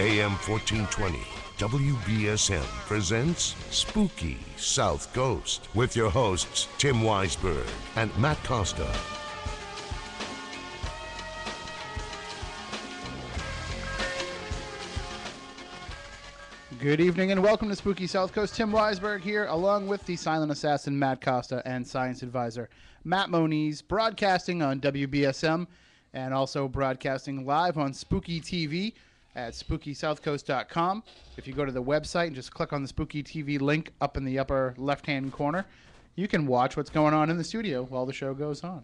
AM 1420, WBSM presents Spooky South Coast with your hosts, Tim Weisberg and Matt Costa. Good evening and welcome to Spooky South Coast. Tim Weisberg here, along with the silent assassin Matt Costa and science advisor Matt Moniz, broadcasting on WBSM and also broadcasting live on Spooky TV at SpookySouthCoast.com. If you go to the website and just click on the Spooky TV link up in the upper left-hand corner, you can watch what's going on in the studio while the show goes on.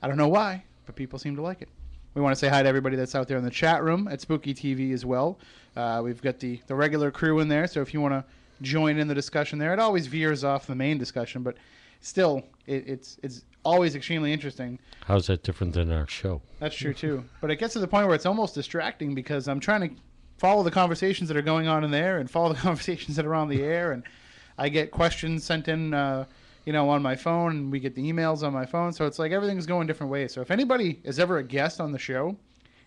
I don't know why, but people seem to like it. We want to say hi to everybody that's out there in the chat room at Spooky TV as well. We've got the regular crew in there, so if you want to join in the discussion there, it always veers off the main discussion, but still, it's always extremely interesting. How's that different than our show? That's true, too. But it gets to the point where it's almost distracting because I'm trying to follow the conversations that are going on in there and follow the conversations that are on the air, and I get questions sent in on my phone, and we get the emails on my phone. So it's like everything's going different ways. So if anybody is ever a guest on the show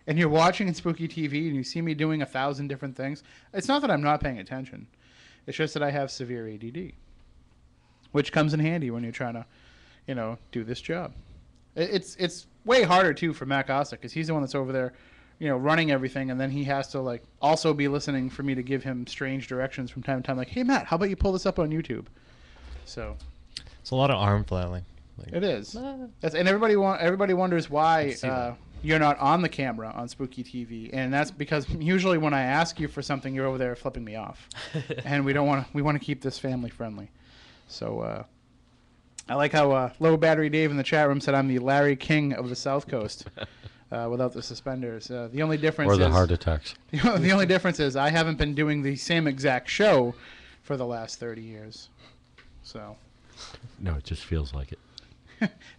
and you're watching in Spooky TV and you see me doing 1,000 different things, it's not that I'm not paying attention. It's just that I have severe ADD, which comes in handy when you're trying to, do this job. It's way harder, too, for Matt Costa because he's the one that's over there, running everything. And then he has to, also be listening for me to give him strange directions from time to time. Like, hey, Matt, how about you pull this up on YouTube? So... it's a lot of arm flailing. It is. Ah. And everybody wonders why you're not on the camera on Spooky TV, and that's because usually when I ask you for something, you're over there flipping me off, and we want to keep this family friendly. So I like how Low Battery Dave in the chat room said I'm the Larry King of the South Coast without the suspenders. The only difference is heart attacks. The only difference is I haven't been doing the same exact show for the last 30 years. So. No, it just feels like it.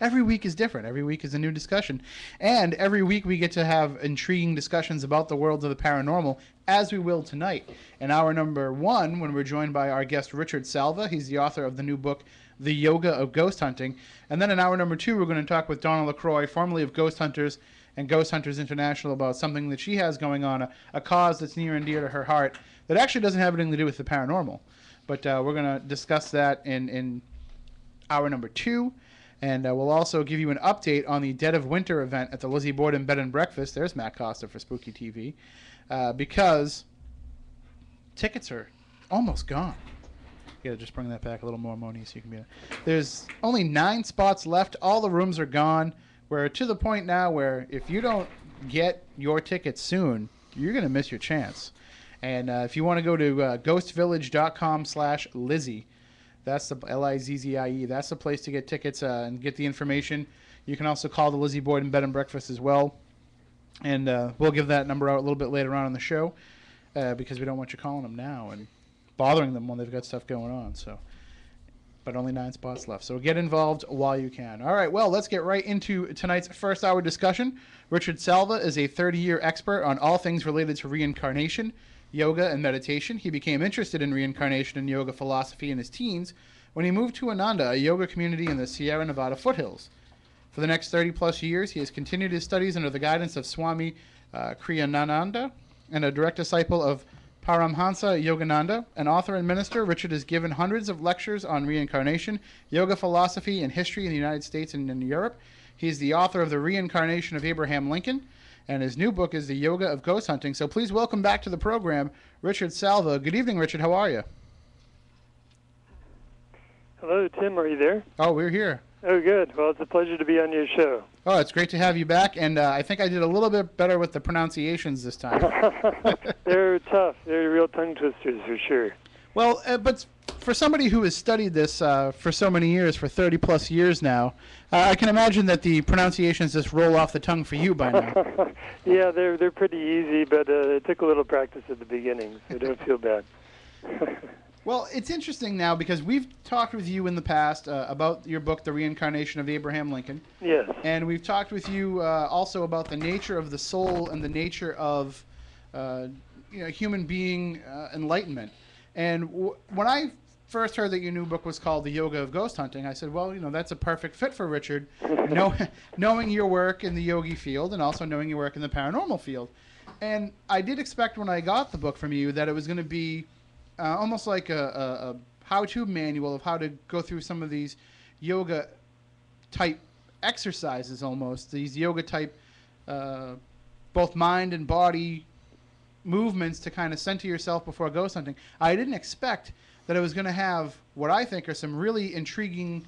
Every week is different. Every week is a new discussion. And every week we get to have intriguing discussions about the worlds of the paranormal, as we will tonight. In hour number one, when we're joined by our guest Richard Salva, he's the author of the new book, The Yoga of Ghost Hunting. And then in hour number two, we're going to talk with Donna LaCroix, formerly of Ghost Hunters and Ghost Hunters International, about something that she has going on, a cause that's near and dear to her heart that actually doesn't have anything to do with the paranormal. But we're going to discuss that in hour number two, and we'll also give you an update on the Dead of Winter event at the Lizzie Borden Bed and Breakfast. There's Matt Costa for Spooky TV, because tickets are almost gone. You gotta just bring that back a little more, Moni, so you can be there. There's only 9 spots left. All the rooms are gone. We're to the point now where if you don't get your tickets soon, you're gonna miss your chance. And if you want to go to ghostvillage.com/Lizzie, that's the Lizzie. That's the place to get tickets and get the information. You can also call the Lizzie Borden Bed and Breakfast as well. And we'll give that number out a little bit later on in the show because we don't want you calling them now and bothering them when they've got stuff going on. So, but only 9 spots left. So get involved while you can. All right, well, let's get right into tonight's first hour discussion. Richard Salva is a 30-year expert on all things related to reincarnation, yoga, and meditation. He became interested in reincarnation and yoga philosophy in his teens when he moved to Ananda, a yoga community in the Sierra Nevada foothills. For the next 30-plus years, he has continued his studies under the guidance of Swami Kriyananda and a direct disciple of Paramhansa Yogananda. An author and minister, Richard has given hundreds of lectures on reincarnation, yoga philosophy, and history in the United States and in Europe. He is the author of The Reincarnation of Abraham Lincoln, and his new book is The Yoga of Ghost Hunting. So please welcome back to the program, Richard Salva. Good evening, Richard. How are you? Hello, Tim. Are you there? Oh, we're here. Oh, good. Well, it's a pleasure to be on your show. Oh, it's great to have you back. And I think I did a little bit better with the pronunciations this time. They're tough. They're real tongue twisters for sure. Well, but for somebody who has studied this for so many years, for 30-plus years now, I can imagine that the pronunciations just roll off the tongue for you by now. Yeah, they're pretty easy, but it took a little practice at the beginning, so don't feel bad. Well, it's interesting now because we've talked with you in the past about your book, The Reincarnation of Abraham Lincoln. Yes. And we've talked with you also about the nature of the soul and the nature of human being enlightenment. And when I first heard that your new book was called The Yoga of Ghost Hunting, I said, well, that's a perfect fit for Richard, knowing your work in the yogi field and also knowing your work in the paranormal field. And I did expect when I got the book from you that it was going to be almost like a how-to manual of how to go through some of these yoga-type exercises almost, these yoga-type both mind and body movements to kind of center yourself before ghost hunting. I didn't expect that it was going to have what I think are some really intriguing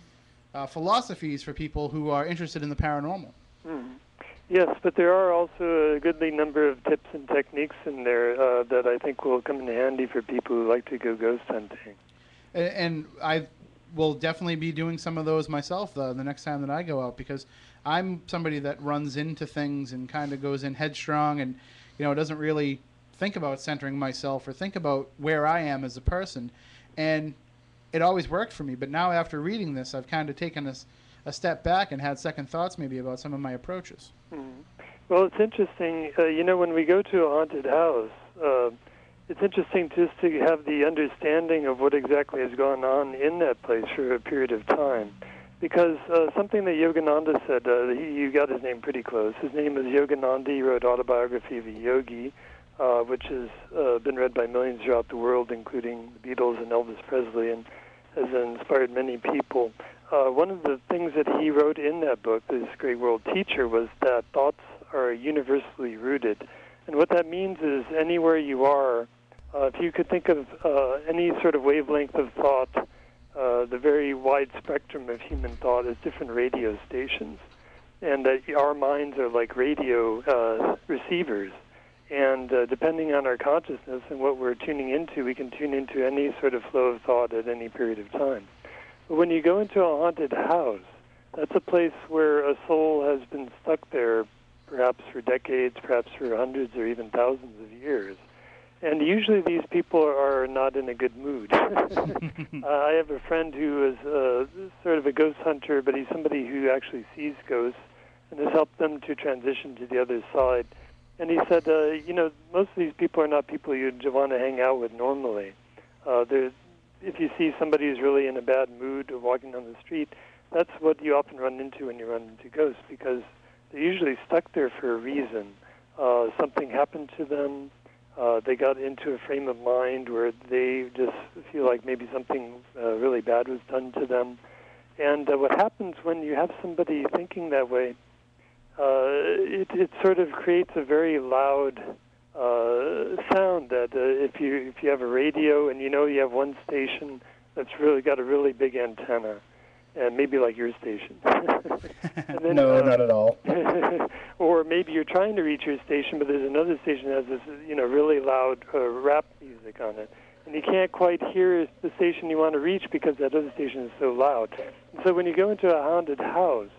philosophies for people who are interested in the paranormal. Mm. Yes, but there are also a goodly number of tips and techniques in there that I think will come in handy for people who like to go ghost hunting. And I will definitely be doing some of those myself the next time that I go out, because I'm somebody that runs into things and kind of goes in headstrong and, you know, doesn't really think about centering myself or think about where I am as a person. And it always worked for me. But now after reading this, I've kind of taken this a step back and had second thoughts maybe about some of my approaches. Mm. Well, it's interesting. You know, when we go to a haunted house, it's interesting just to have the understanding of what exactly has gone on in that place for a period of time. Because something that Yogananda said, you got his name pretty close. His name is Yogananda. He wrote Autobiography of a Yogi, which has been read by millions throughout the world, including the Beatles and Elvis Presley, and has inspired many people. One of the things that he wrote in that book, this great world teacher, was that thoughts are universally rooted. And what that means is anywhere you are, if you could think of any sort of wavelength of thought, the very wide spectrum of human thought is different radio stations. And that our minds are like radio receivers. And depending on our consciousness and what we're tuning into, we can tune into any sort of flow of thought at any period of time. But when you go into a haunted house, that's a place where a soul has been stuck there perhaps for decades, perhaps for hundreds or even thousands of years. And usually these people are not in a good mood. I have a friend who is sort of a ghost hunter, but he's somebody who actually sees ghosts and has helped them to transition to the other side. And he said, you know, most of these people are not people you'd want to hang out with normally. If you see somebody who's really in a bad mood or walking down the street, that's what you often run into when you run into ghosts, because they're usually stuck there for a reason. Something happened to them. They got into a frame of mind where they just feel like maybe something really bad was done to them. And what happens when you have somebody thinking that way, it sort of creates a very loud sound that if you have a radio and you know you have one station that's really got a really big antenna, and maybe like your station. And then, no, not at all. Or maybe you're trying to reach your station, but there's another station that has this, you know, really loud rap music on it, and you can't quite hear the station you want to reach because that other station is so loud. And so when you go into a haunted house,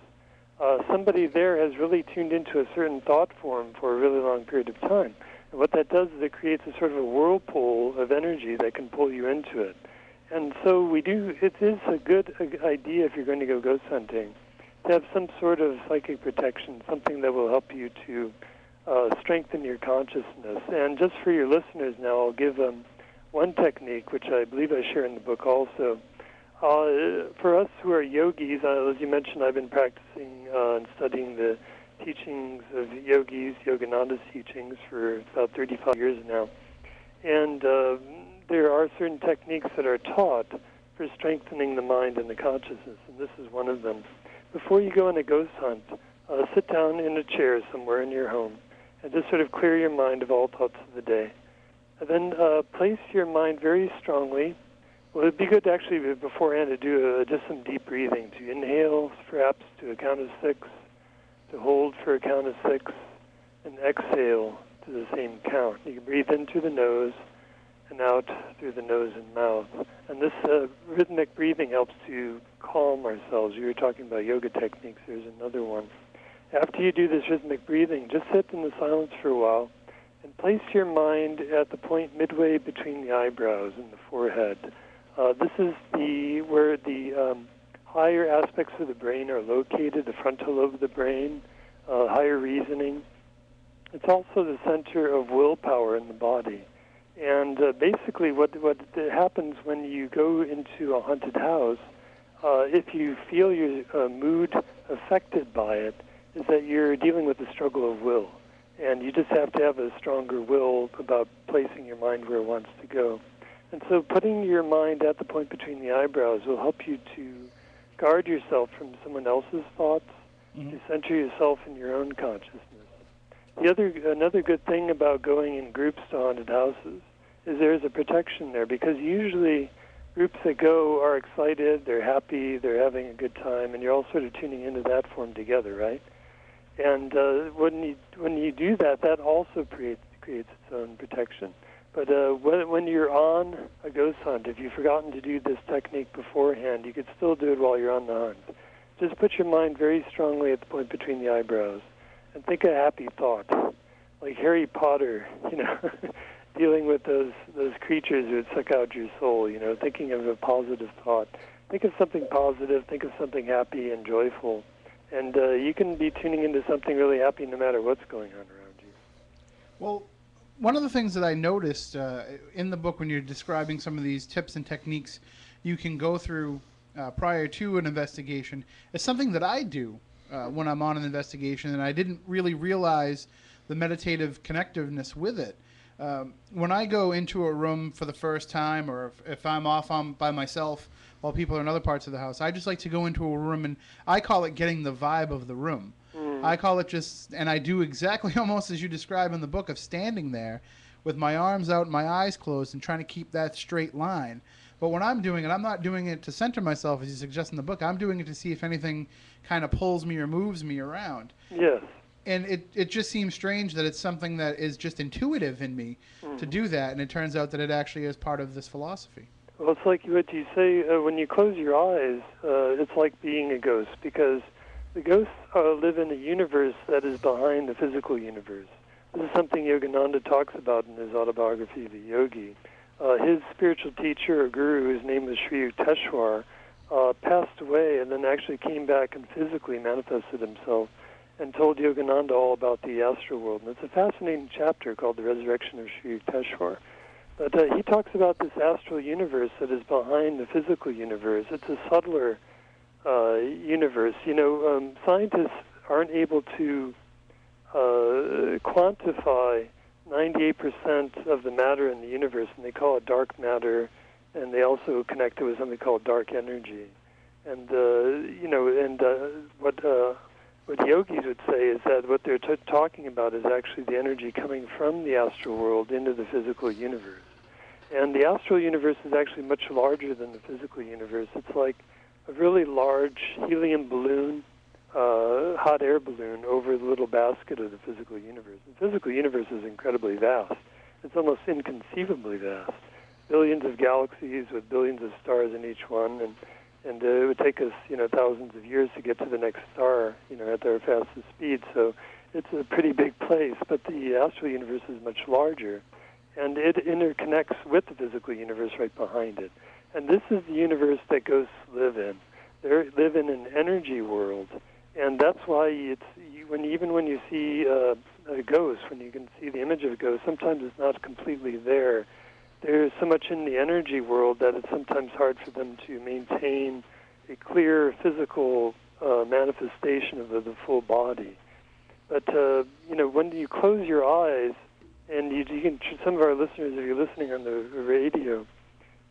somebody there has really tuned into a certain thought form for a really long period of time. And what that does is it creates a sort of a whirlpool of energy that can pull you into it. And so we do, it is a good idea if you're going to go ghost hunting to have some sort of psychic protection, something that will help you to strengthen your consciousness. And just for your listeners now, I'll give them one technique, which I believe I share in the book also. For us who are yogis, as you mentioned, I've been practicing and studying the teachings of yogis, Yogananda's teachings, for about 35 years now. And there are certain techniques that are taught for strengthening the mind and the consciousness, and this is one of them. Before you go on a ghost hunt, sit down in a chair somewhere in your home and just sort of clear your mind of all thoughts of the day. And then place your mind very strongly. Well, it'd be good to actually beforehand to do just some deep breathing, to inhale perhaps to a count of six, to hold for a count of six, and exhale to the same count. You can breathe in through the nose and out through the nose and mouth. And this rhythmic breathing helps to calm ourselves. You were talking about yoga techniques. There's another one. After you do this rhythmic breathing, just sit in the silence for a while and place your mind at the point midway between the eyebrows and the forehead. This is where the higher aspects of the brain are located, the frontal lobe of the brain, higher reasoning. It's also the center of willpower in the body. And basically what happens when you go into a haunted house, if you feel your mood affected by it, is that you're dealing with the struggle of will. And you just have to have a stronger will about placing your mind where it wants to go. And so putting your mind at the point between the eyebrows will help you to guard yourself from someone else's thoughts, mm-hmm. to center yourself in your own consciousness. Another good thing about going in groups to haunted houses is there's a protection there, because usually groups that go are excited, they're happy, they're having a good time, and you're all sort of tuning into that form together, right? And when you do that, that also creates its own protection. But when you're on a ghost hunt, if you've forgotten to do this technique beforehand, you could still do it while you're on the hunt. Just put your mind very strongly at the point between the eyebrows and think a happy thought, like Harry Potter, you know, dealing with those creatures who would suck out your soul, you know, thinking of a positive thought. Think of something positive, think of something happy and joyful. And you can be tuning into something really happy no matter what's going on around you. Well, one of the things that I noticed in the book when you're describing some of these tips and techniques you can go through prior to an investigation is something that I do when I'm on an investigation, and I didn't really realize the meditative connectiveness with it. When I go into a room for the first time, or if I'm off by myself while people are in other parts of the house, I just like to go into a room, and I call it getting the vibe of the room. Mm. I call it just, and I do exactly almost as you describe in the book, of standing there with my arms out and my eyes closed and trying to keep that straight line. But when I'm doing it, I'm not doing it to center myself, as you suggest in the book. I'm doing it to see if anything kind of pulls me or moves me around. Yes. And it just seems strange that it's something that is just intuitive in me to do that, and it turns out that it actually is part of this philosophy. Well, it's like what you say, when you close your eyes, it's like being a ghost, because the ghosts live in a universe that is behind the physical universe. This is something Yogananda talks about in his Autobiography of a Yogi. His spiritual teacher or guru, whose name was Sri Yukteswar, passed away and then actually came back and physically manifested himself and told Yogananda all about the astral world. And it's a fascinating chapter called The Resurrection of Sri Yukteswar. But he talks about this astral universe that is behind the physical universe. It's a subtler universe. You know, scientists aren't able to quantify 98% of the matter in the universe, and they call it dark matter, and they also connect it with something called dark energy. And, you know, and what yogis would say is that what they're talking about is actually the energy coming from the astral world into the physical universe. And the astral universe is actually much larger than the physical universe. It's like a really large helium balloon, hot air balloon, over the little basket of the physical universe. The physical universe is incredibly vast. It's almost inconceivably vast. Billions of galaxies with billions of stars in each one, and it would take us, you know, thousands of years to get to the next star, you know, at their fastest speed. So it's a pretty big place, but the astral universe is much larger, and it interconnects with the physical universe right behind it. And this is the universe that ghosts live in. They live in an energy world, and that's why even when you see a ghost, when you can see the image of a ghost, sometimes it's not completely there. There's so much in the energy world that it's sometimes hard for them to maintain a clear physical manifestation of the full body. But, you know, when you close your eyes, and you can, some of our listeners, if you're listening on the radio,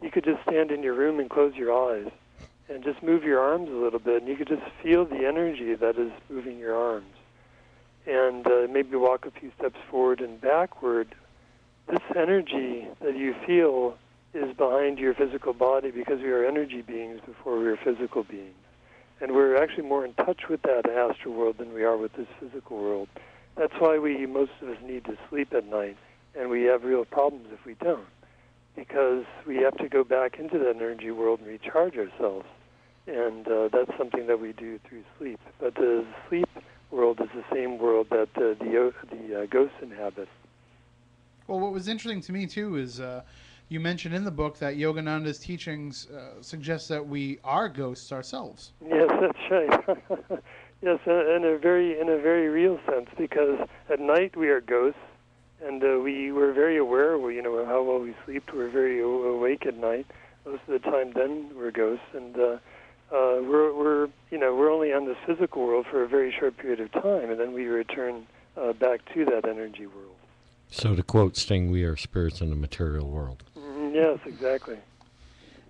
you could just stand in your room and close your eyes and just move your arms a little bit, and you could just feel the energy that is moving your arms. And maybe walk a few steps forward and backward. This energy that you feel is behind your physical body, because we are energy beings before we were physical beings. And we're actually more in touch with that astral world than we are with this physical world. That's why we, most of us, need to sleep at night, and we have real problems if we don't, because we have to go back into that energy world and recharge ourselves. And that's something that we do through sleep. But the sleep world is the same world that the ghosts inhabit. Well, what was interesting to me, too, is you mentioned in the book that Yogananda's teachings suggest that we are ghosts ourselves. Yes, that's right. Yes, in a very real sense, because at night we are ghosts, and we were very aware, you know, how well we slept. We're very awake at night. Most of the time then we're ghosts, and we're only on this physical world for a very short period of time, and then we return back to that energy world. So to quote Sting, we are spirits in the material world. Yes, exactly.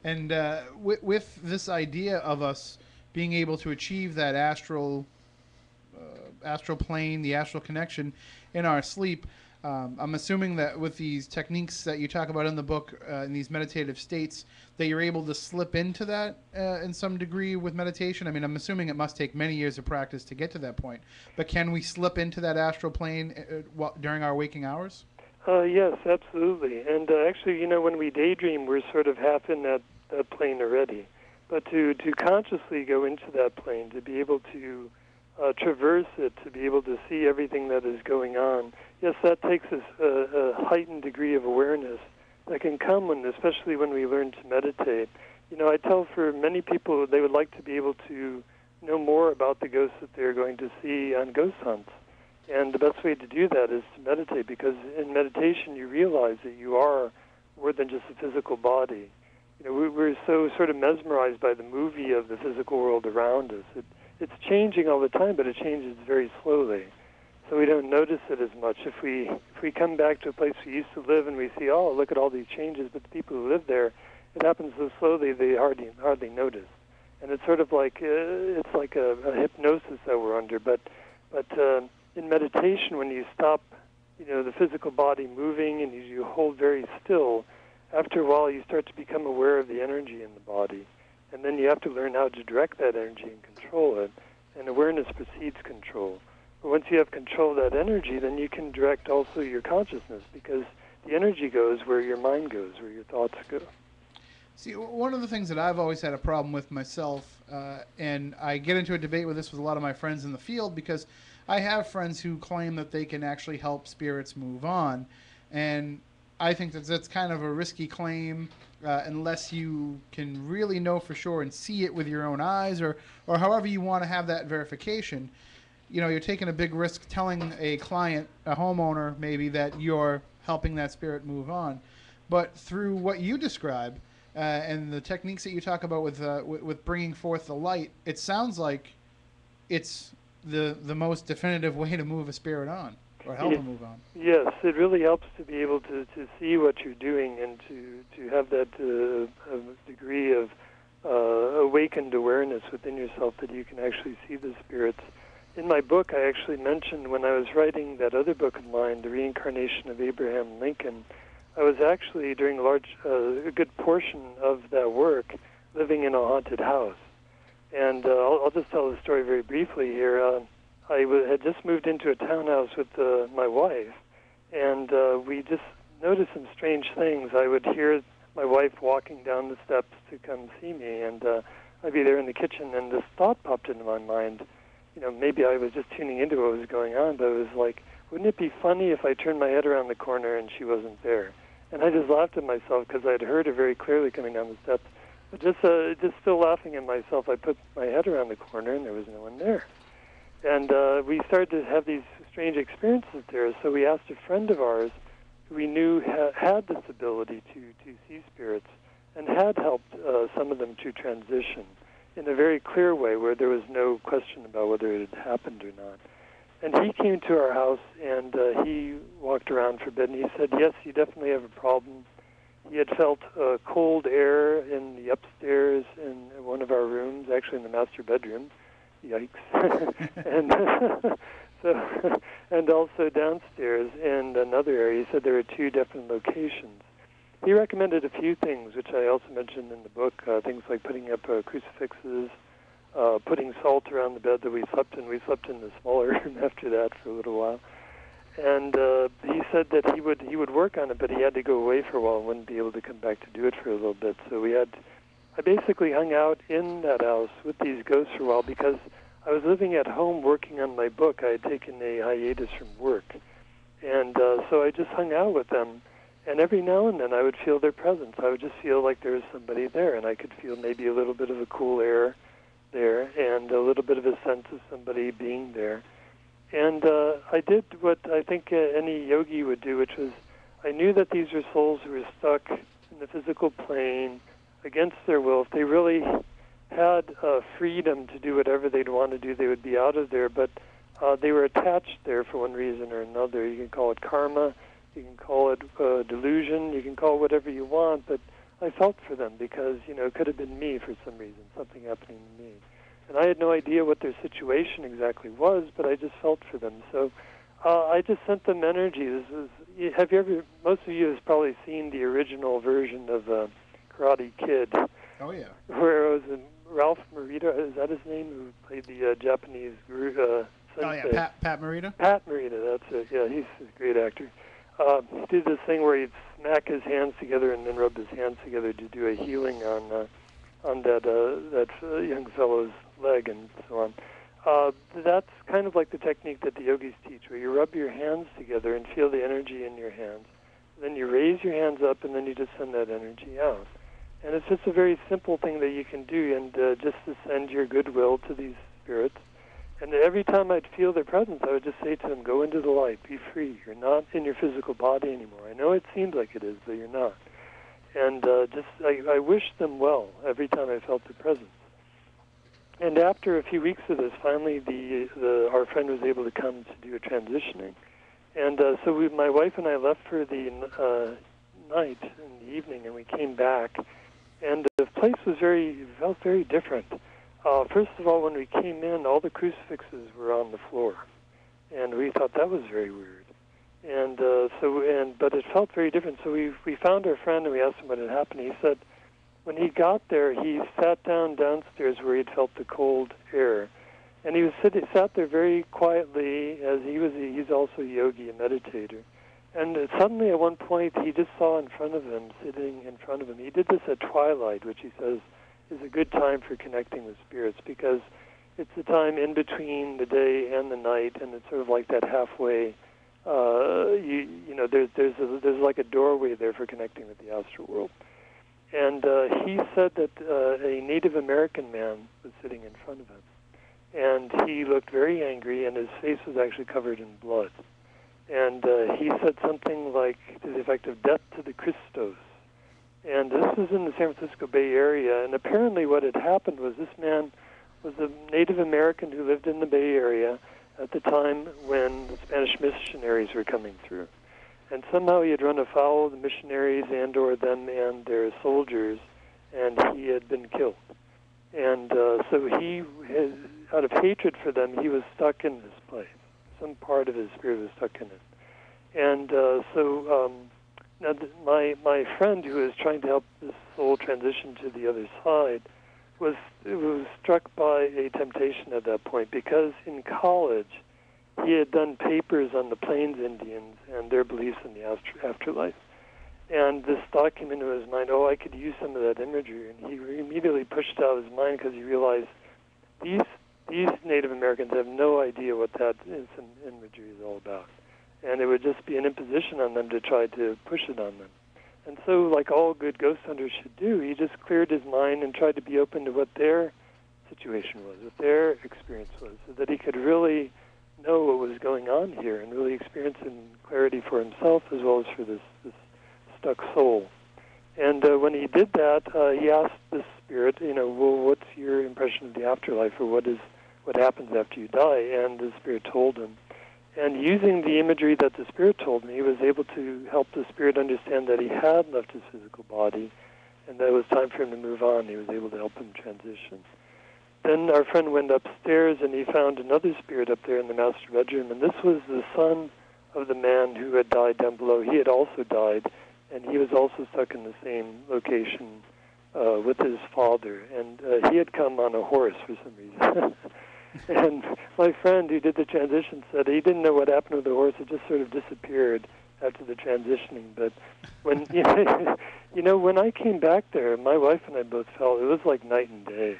And with this idea of us being able to achieve that astral plane, the astral connection in our sleep, I'm assuming that with these techniques that you talk about in the book, in these meditative states, that you're able to slip into that in some degree with meditation. I mean, I'm assuming it must take many years of practice to get to that point. But can we slip into that astral plane during our waking hours? Yes, absolutely. And actually, you know, when we daydream, we're sort of half in that plane already. But to consciously go into that plane, to be able to traverse it, to be able to see everything that is going on, yes, that takes us a heightened degree of awareness that can come when, especially when we learn to meditate. You know, I tell for many people they would like to be able to know more about the ghosts that they're going to see on ghost hunts. And the best way to do that is to meditate, because in meditation you realize that you are more than just a physical body. You know, we're so sort of mesmerized by the movie of the physical world around us. It's changing all the time, but it changes very slowly. So we don't notice it as much. If we come back to a place we used to live and we see, oh, look at all these changes, but the people who live there, it happens so slowly they hardly notice. And it's sort of like it's like a hypnosis that we're under, but in meditation, when you stop, you know, the physical body moving and you hold very still, after a while you start to become aware of the energy in the body. And then you have to learn how to direct that energy and control it. And awareness precedes control. But once you have control of that energy, then you can direct also your consciousness, because the energy goes where your mind goes, where your thoughts go. See, one of the things that I've always had a problem with myself, and I get into a debate with this with a lot of my friends in the field, because I have friends who claim that they can actually help spirits move on, and I think that that's kind of a risky claim unless you can really know for sure and see it with your own eyes, or however you want to have that verification. You know, you're taking a big risk telling a client, a homeowner maybe, that you're helping that spirit move on. But through what you describe and the techniques that you talk about with bringing forth the light, it sounds like it's the most definitive way to move a spirit on, or help them move on. Yes, it really helps to be able to see what you're doing and to have that degree of awakened awareness within yourself that you can actually see the spirits. In my book, I actually mentioned when I was writing that other book of mine, The Reincarnation of Abraham Lincoln, I was actually, during a good portion of that work, living in a haunted house. And I'll just tell the story very briefly here. I had just moved into a townhouse with my wife, and we just noticed some strange things. I would hear my wife walking down the steps to come see me, and I'd be there in the kitchen, and this thought popped into my mind. You know, maybe I was just tuning into what was going on, but it was like, wouldn't it be funny if I turned my head around the corner and she wasn't there? And I just laughed at myself because I'd heard her very clearly coming down the steps. Just still laughing at myself, I put my head around the corner and there was no one there. And we started to have these strange experiences there, so we asked a friend of ours who we knew had this ability to see spirits and had helped some of them to transition in a very clear way where there was no question about whether it had happened or not. And he came to our house and he walked around for a bit and he said, yes, you definitely have a problem. He had felt cold air in the upstairs in one of our rooms, actually in the master bedroom. Yikes. and also downstairs in another area. He said there were two different locations. He recommended a few things, which I also mentioned in the book, things like putting up crucifixes, putting salt around the bed that we slept in. We slept in the smaller room after that for a little while. And he said that he would work on it, but he had to go away for a while and wouldn't be able to come back to do it for a little bit. So I basically hung out in that house with these ghosts for a while because I was living at home working on my book. I had taken a hiatus from work. And so I just hung out with them. And every now and then I would feel their presence. I would just feel like there was somebody there, and I could feel maybe a little bit of a cool air there and a little bit of a sense of somebody being there. And I did what I think any yogi would do, which was I knew that these were souls who were stuck in the physical plane against their will. If they really had freedom to do whatever they'd want to do, they would be out of there. But They were attached there for one reason or another. You can call it karma, you can call it delusion, you can call it whatever you want, but I felt for them because, you know, it could have been me for some reason, something happening to me. And I had no idea what their situation exactly was, but I just felt for them. So I just sent them energy. Have you ever, most of you has probably seen the original version of Karate Kid. Oh, yeah. Where it was Ralph Morita, is that his name, who played the Japanese guru? Oh, yeah, Pat Morita? Pat Morita, that's it. Yeah, he's a great actor. He did this thing where he'd smack his hands together and then rub his hands together to do a healing on that young fellow's leg and so on. That's kind of like the technique that the yogis teach, where you rub your hands together and feel the energy in your hands. Then you raise your hands up, and then you just send that energy out. And it's just a very simple thing that you can do, and just to send your goodwill to these spirits. And every time I'd feel their presence, I would just say to them, go into the light, be free. You're not in your physical body anymore. I know it seems like it is, but you're not. And I wished them well every time I felt their presence. And after a few weeks of this, finally our friend was able to come to do a transitioning. And so my wife and I left for the night in the evening, and we came back. And the place felt very different. First of all, when we came in, all the crucifixes were on the floor, and we thought that was very weird. And but it felt very different. So we found our friend, and we asked him what had happened. He said when he got there, he sat down downstairs where he'd felt the cold air, and he sat there very quietly, as he's also a yogi, a meditator. And suddenly, at one point, he just saw sitting in front of him. He did this at twilight, which he says is a good time for connecting with spirits, because it's the time in between the day and the night, and it's sort of like that halfway. There's like a doorway there for connecting with the astral world. And he said that a Native American man was sitting in front of him, and he looked very angry, and his face was actually covered in blood. And he said something like, to the effect of, "Death to the Christos." And this was in the San Francisco Bay Area, and apparently what had happened was this man was a Native American who lived in the Bay Area at the time when the Spanish missionaries were coming through. And somehow he had run afoul of the missionaries and or them and their soldiers, and he had been killed. And so out of hatred for them, he was stuck in this place. Some part of his spirit was stuck in it. And now, my friend, who is trying to help this soul transition to the other side, was struck by a temptation at that point, because in college he had done papers on the Plains Indians and their beliefs in the afterlife. And this thought came into his mind, I could use some of that imagery. And he immediately pushed out of his mind, because he realized these Native Americans have no idea what that imagery is all about. And it would just be an imposition on them to try to push it on them. And so, like all good ghost hunters should do, he just cleared his mind and tried to be open to what their situation was, what their experience was, so that he could really know what was going on here and really experience it in clarity for himself as well as for this stuck soul. And when he did that, he asked the spirit, what's your impression of the afterlife, or what happens after you die? And the spirit told him. And using the imagery that the spirit told me, he was able to help the spirit understand that he had left his physical body and that it was time for him to move on. He was able to help him transition. Then our friend went upstairs, and he found another spirit up there in the master bedroom, and this was the son of the man who had died down below. He had also died, and he was also stuck in the same location with his father. And he had come on a horse for some reason. And my friend who did the transition said he didn't know what happened with the horse. It just sort of disappeared after the transitioning. But when when I came back there, my wife and I both felt it was like night and day.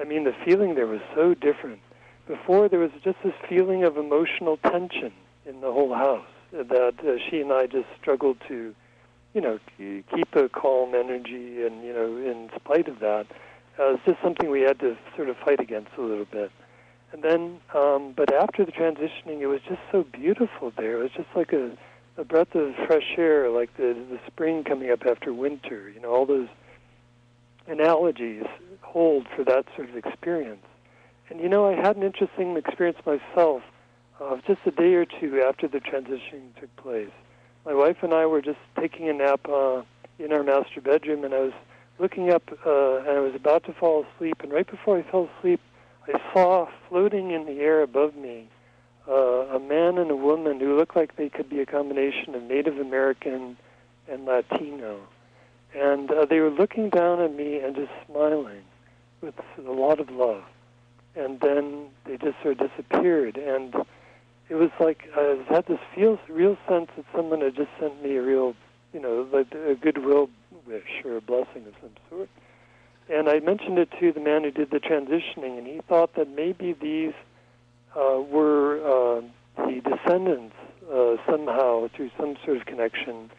I mean, the feeling there was so different. Before, there was just this feeling of emotional tension in the whole house that she and I just struggled to, keep a calm energy. And, in spite of that, it's just something we had to sort of fight against a little bit. And then, but after the transitioning, it was just so beautiful there. It was just like a breath of fresh air, like the spring coming up after winter. All those analogies hold for that sort of experience. And, I had an interesting experience myself just a day or two after the transition took place. My wife and I were just taking a nap in our master bedroom, and I was looking up, and I was about to fall asleep, and right before I fell asleep, I saw floating in the air above me a man and a woman who looked like they could be a combination of Native American and Latino. And they were looking down at me and just smiling with a lot of love. And then they just sort of disappeared. And it was like I had this real sense that someone had just sent me a real, like a goodwill wish or a blessing of some sort. And I mentioned it to the man who did the transitioning, and he thought that maybe these were the descendants somehow through some sort of connection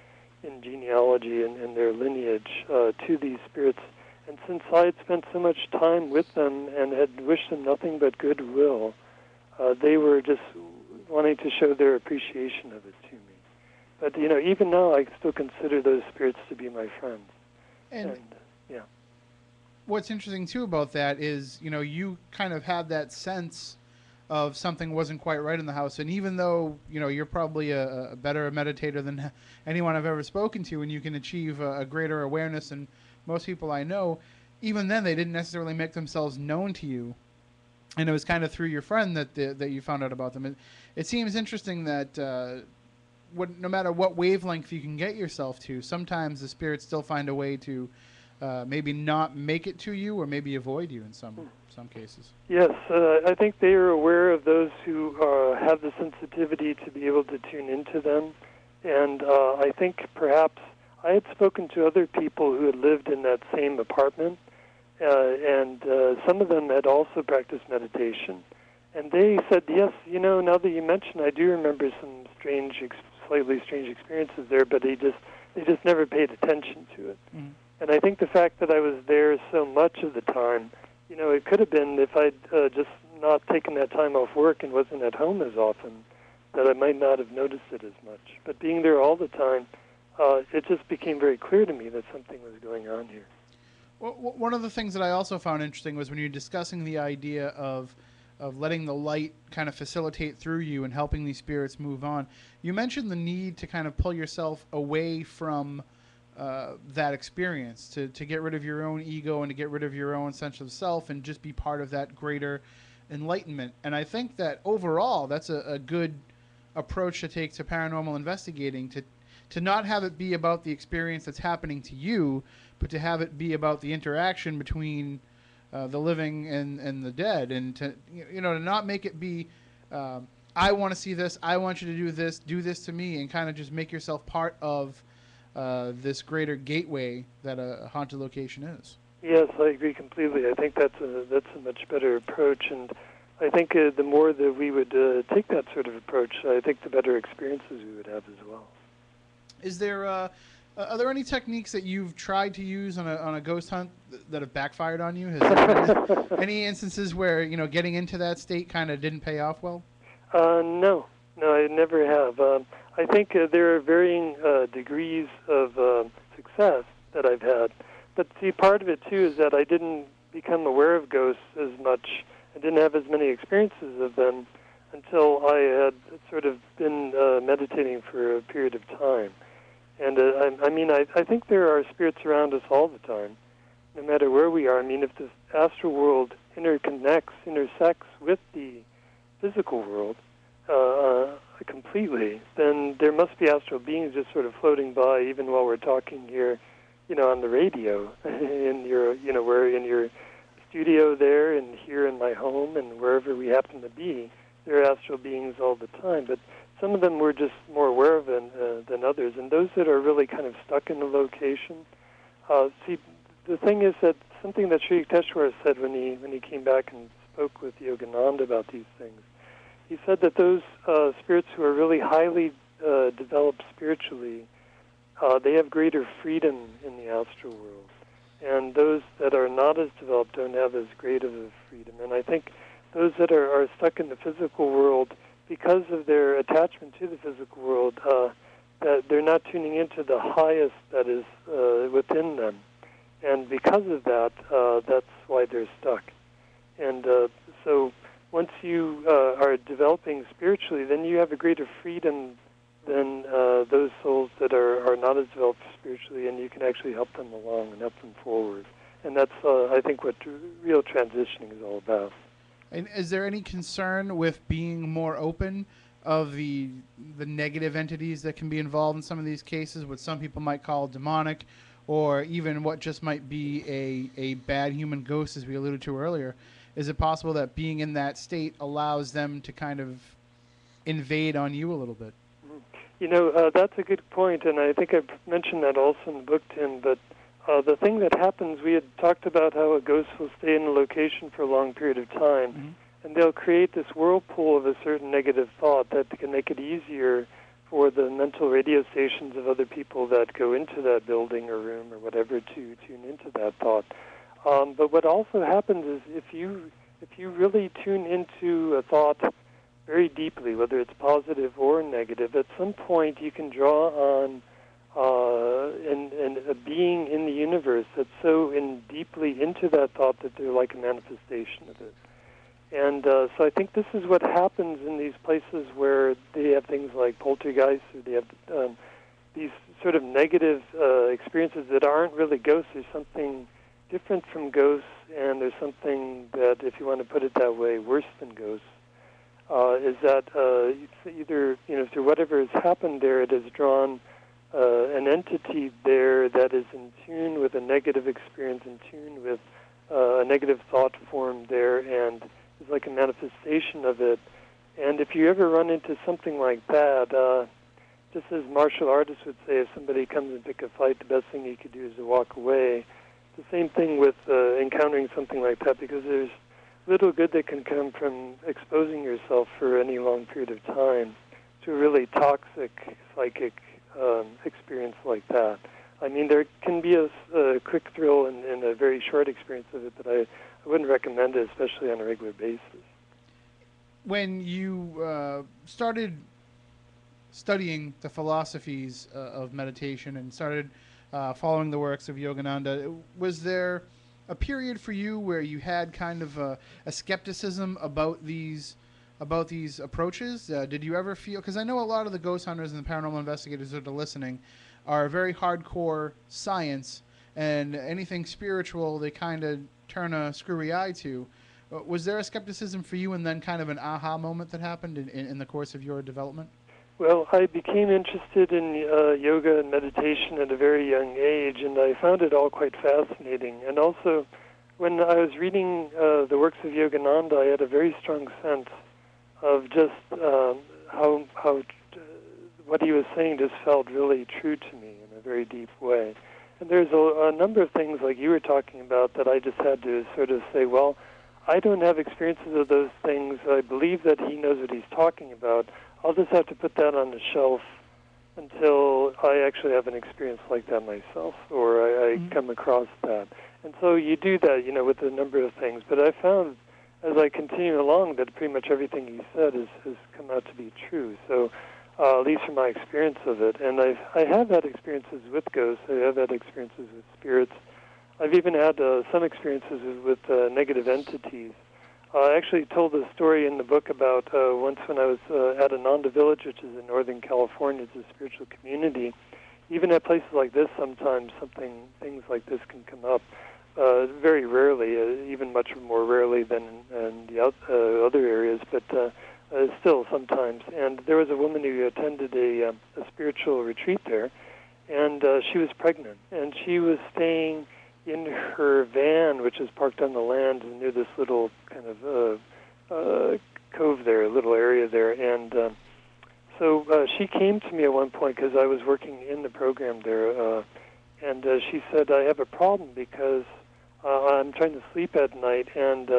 in genealogy and their lineage to these spirits. And since I had spent so much time with them and had wished them nothing but goodwill, they were just wanting to show their appreciation of it to me. But, even now I still consider those spirits to be my friends. And yeah. What's interesting, too, about that is, you kind of had that sense of something wasn't quite right in the house. And even though, you're probably a better meditator than anyone I've ever spoken to, and you can achieve a greater awareness than most people I know, even then they didn't necessarily make themselves known to you. And it was kind of through your friend that you found out about them. It seems interesting that no matter what wavelength you can get yourself to, sometimes the spirits still find a way to maybe not make it to you or maybe avoid you in some cases. Yes, I think they are aware of those who have the sensitivity to be able to tune into them. And I think perhaps I had spoken to other people who had lived in that same apartment, and some of them had also practiced meditation. And they said, yes, now that you mention, I do remember some slightly strange experiences there, but they just never paid attention to it. Mm. And I think the fact that I was there so much of the time, it could have been if I'd just not taken that time off work and wasn't at home as often, that I might not have noticed it as much. But being there all the time, it just became very clear to me that something was going on here. Well, one of the things that I also found interesting was when you're discussing the idea of letting the light kind of facilitate through you and helping these spirits move on, you mentioned the need to kind of pull yourself away from that experience, to get rid of your own ego and to get rid of your own sense of self and just be part of that greater enlightenment. And I think that overall that's a good approach to take to paranormal investigating, to not have it be about the experience that's happening to you, but to have it be about the interaction between the living and the dead, and to not make it be, I want to see this, I want you to do this to me, and kind of just make yourself part of this greater gateway that a haunted location is. Yes, I agree completely. I think that's a much better approach, and I think the more that we would take that sort of approach, I think the better experiences we would have as well. Is there are there any techniques that you've tried to use on a ghost hunt that have backfired on you? Has there any instances where getting into that state kind of didn't pay off well? No, I never have. I think there are varying degrees of success that I've had. But see, part of it too is that I didn't become aware of ghosts as much. I didn't have as many experiences of them until I had sort of been meditating for a period of time. And I think there are spirits around us all the time, no matter where we are. I mean, if the astral world intersects with the physical world completely, then there must be astral beings just sort of floating by, even while we're talking here, on the radio, in your, where in your studio there, and here in my home, and wherever we happen to be, there are astral beings all the time. But some of them we're just more aware of than others, and those that are really kind of stuck in a location. See, the thing is that something that Sri Yukteswar said when he came back and spoke with Yogananda about these things, he said that those spirits who are really highly developed spiritually, they have greater freedom in the astral world, and those that are not as developed don't have as great of a freedom. And I think those that are stuck in the physical world, because of their attachment to the physical world, that they're not tuning into the highest that is within them. And because of that, that's why they're stuck. And so once you are developing spiritually, then you have a greater freedom than those souls that are not as developed spiritually, and you can actually help them along and help them forward. And that's, I think, what real transitioning is all about. And is there any concern with being more open of the negative entities that can be involved in some of these cases, what some people might call demonic, or even what just might be a bad human ghost, as we alluded to earlier? Is it possible that being in that state allows them to kind of invade on you a little bit? You know, that's a good point, and I think I mentioned that also in the book, Tim, but the thing that happens, we had talked about how a ghost will stay in a location for a long period of time, mm-hmm. and they'll create this whirlpool of a certain negative thought that can make it easier for the mental radio stations of other people that go into that building or room or whatever to tune into that thought. But what also happens is if you really tune into a thought very deeply, whether it's positive or negative, at some point you can draw on and a being in the universe that's so in deeply into that thought that they're like a manifestation of it. And so I think this is what happens in these places where they have things like poltergeists, or they have these sort of negative experiences that aren't really ghosts. There's something different from ghosts, and there's something that, if you want to put it that way, worse than ghosts. Is that it's either, you know, through whatever has happened there, it has drawn an entity there that is in tune with a negative experience, in tune with a negative thought form there, and is like a manifestation of it. And if you ever run into something like that, just as martial artists would say, if somebody comes and picks a fight, the best thing you could do is to walk away. The same thing with encountering something like that, because there's little good that can come from exposing yourself for any long period of time to a really toxic psychic experience like that. I mean, there can be a quick thrill and a very short experience of it, but I wouldn't recommend it, especially on a regular basis. When you started studying the philosophies of meditation and started following the works of Yogananda, was there a period for you where you had kind of a skepticism about these approaches? Did you ever feel, because I know a lot of the ghost hunters and the paranormal investigators that are listening are very hardcore science, and anything spiritual they kind of turn a screwy eye to. Was there a skepticism for you, and then kind of an aha moment that happened in the course of your development? Well, I became interested in yoga and meditation at a very young age, and I found it all quite fascinating. And also, when I was reading the works of Yogananda, I had a very strong sense of just how what he was saying just felt really true to me in a very deep way. And there's a number of things, like you were talking about, that I just had to sort of say, well, I don't have experiences of those things. I believe that he knows what he's talking about. I'll just have to put that on the shelf until I actually have an experience like that myself, or I mm-hmm. come across that. And so you do that, you know, with a number of things. But I found, as I continue along, that pretty much everything he said has come out to be true. So at least from my experience of it. And I have had experiences with ghosts. I have had experiences with spirits. I've even had some experiences with negative entities. I actually told a story in the book about once when I was at Ananda Village, which is in Northern California. It's a spiritual community. Even at places like this, sometimes things like this can come up. Very rarely, even much more rarely than in the other areas, but still sometimes. And there was a woman who attended a spiritual retreat there, and she was pregnant, and she was staying in her van, which is parked on the land near this little kind of cove there, a little area there. And so she came to me at one point because I was working in the program there, and she said, I have a problem because I'm trying to sleep at night, and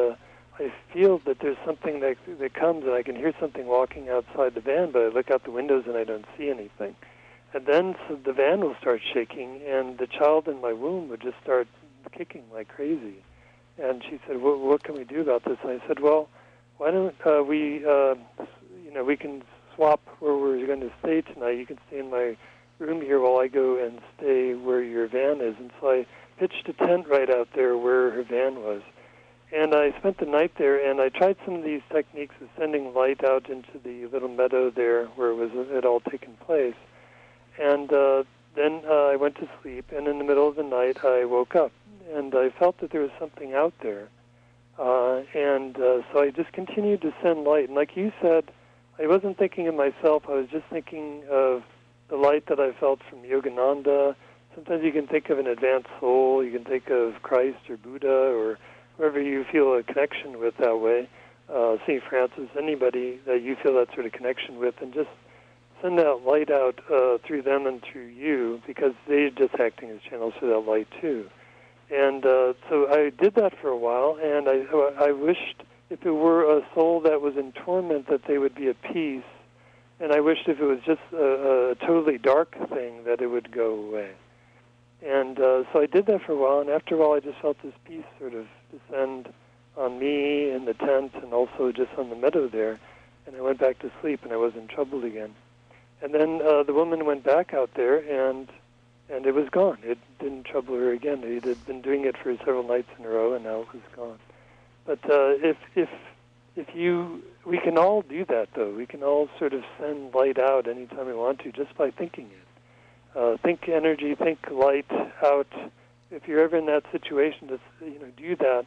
I feel that there's something that comes, and I can hear something walking outside the van, but I look out the windows and I don't see anything. And then so the van will start shaking, and the child in my womb would just start kicking like crazy. And she said, what can we do about this? And I said, well, why don't we, you know, we can swap where we're going to stay tonight. You can stay in my room here while I go and stay where your van is. And so I pitched a tent right out there where her van was. And I spent the night there, and I tried some of these techniques of sending light out into the little meadow there where it was it all taken place. And then I went to sleep, and in the middle of the night I woke up, and I felt that there was something out there. So I just continued to send light. And like you said, I wasn't thinking of myself. I was just thinking of the light that I felt from Yogananda. Sometimes you can think of an advanced soul. You can think of Christ or Buddha or whoever you feel a connection with that way. St. Francis, anybody that you feel that sort of connection with, and just send that light out through them and through you, because they're just acting as channels for that light too. And so I did that for a while, and I wished if it were a soul that was in torment that they would be at peace, and I wished if it was just a totally dark thing that it would go away. And so I did that for a while, and after a while I just felt this peace sort of descend on me in the tent and also just on the meadow there, and I went back to sleep and I wasn't troubled again. And then the woman went back out there, and it was gone. It didn't trouble her again. It had been doing it for several nights in a row, and now it was gone. But we can all do that, though. We can all sort of send light out anytime we want to just by thinking it. Think energy, think light out. If you're ever in that situation, just, do that.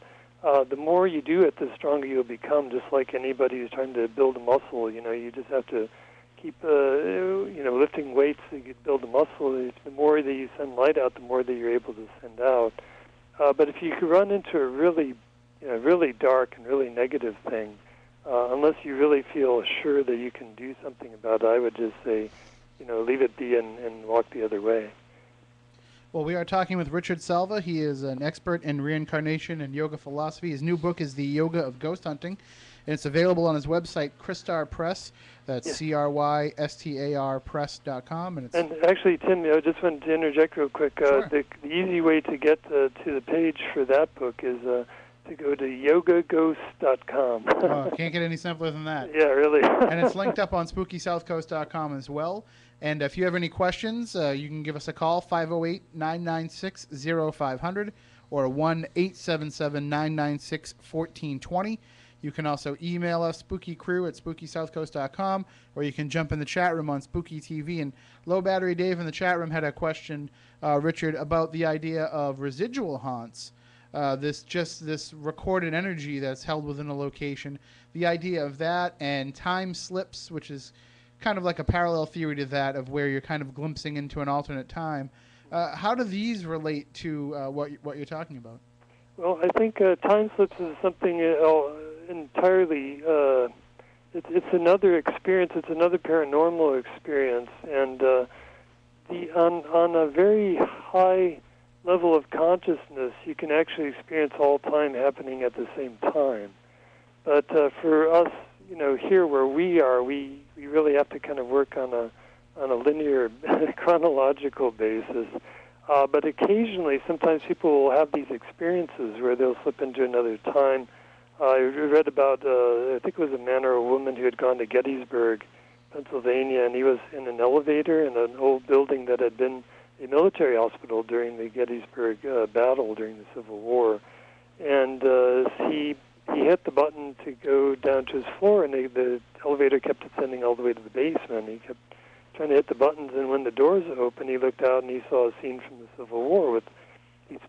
The more you do it, the stronger you'll become, just like anybody who's trying to build a muscle. You just have to keep lifting weights so you could build a muscle. The more that you send light out, the more that you're able to send out. But if you could run into a really, really dark and really negative thing, unless you really feel sure that you can do something about it, I would just say, leave it be and walk the other way. Well, we are talking with Richard Salva. He is an expert in reincarnation and yoga philosophy. His new book is The Yoga of Ghost Hunting, and it's available on his website, Christar Press. That's CRYSTAR Press.com. And actually, Tim, I just wanted to interject real quick. Sure. The easy way to get to the page for that book is to go to Yogaghost.com. Oh, can't get any simpler than that. Yeah, really. And it's linked up on SpookySouthCoast.com as well. And if you have any questions, you can give us a call, 508-996-0500 or 1-877-996-1420. You can also email us, spookycrew@spookysouthcoast.com, or you can jump in the chat room on Spooky TV. And Low Battery Dave in the chat room had a question, Richard, about the idea of residual haunts, this recorded energy that's held within a location, the idea of that and time slips, which is kind of like a parallel theory to that of where you're kind of glimpsing into an alternate time. How do these relate to what you're talking about? Well, I think time slips is something entirely, it's another experience, it's another paranormal experience, and on a very high level of consciousness, you can actually experience all time happening at the same time. But for us, here where we are, we really have to kind of work on a linear chronological basis. But occasionally, sometimes people will have these experiences where they'll slip into another time. I read about, I think it was a man or a woman who had gone to Gettysburg, Pennsylvania, and he was in an elevator in an old building that had been a military hospital during the Gettysburg battle during the Civil War. And he hit the button to go down to his floor, and the elevator kept ascending all the way to the basement. He kept trying to hit the buttons, and when the doors opened, he looked out and he saw a scene from the Civil War with these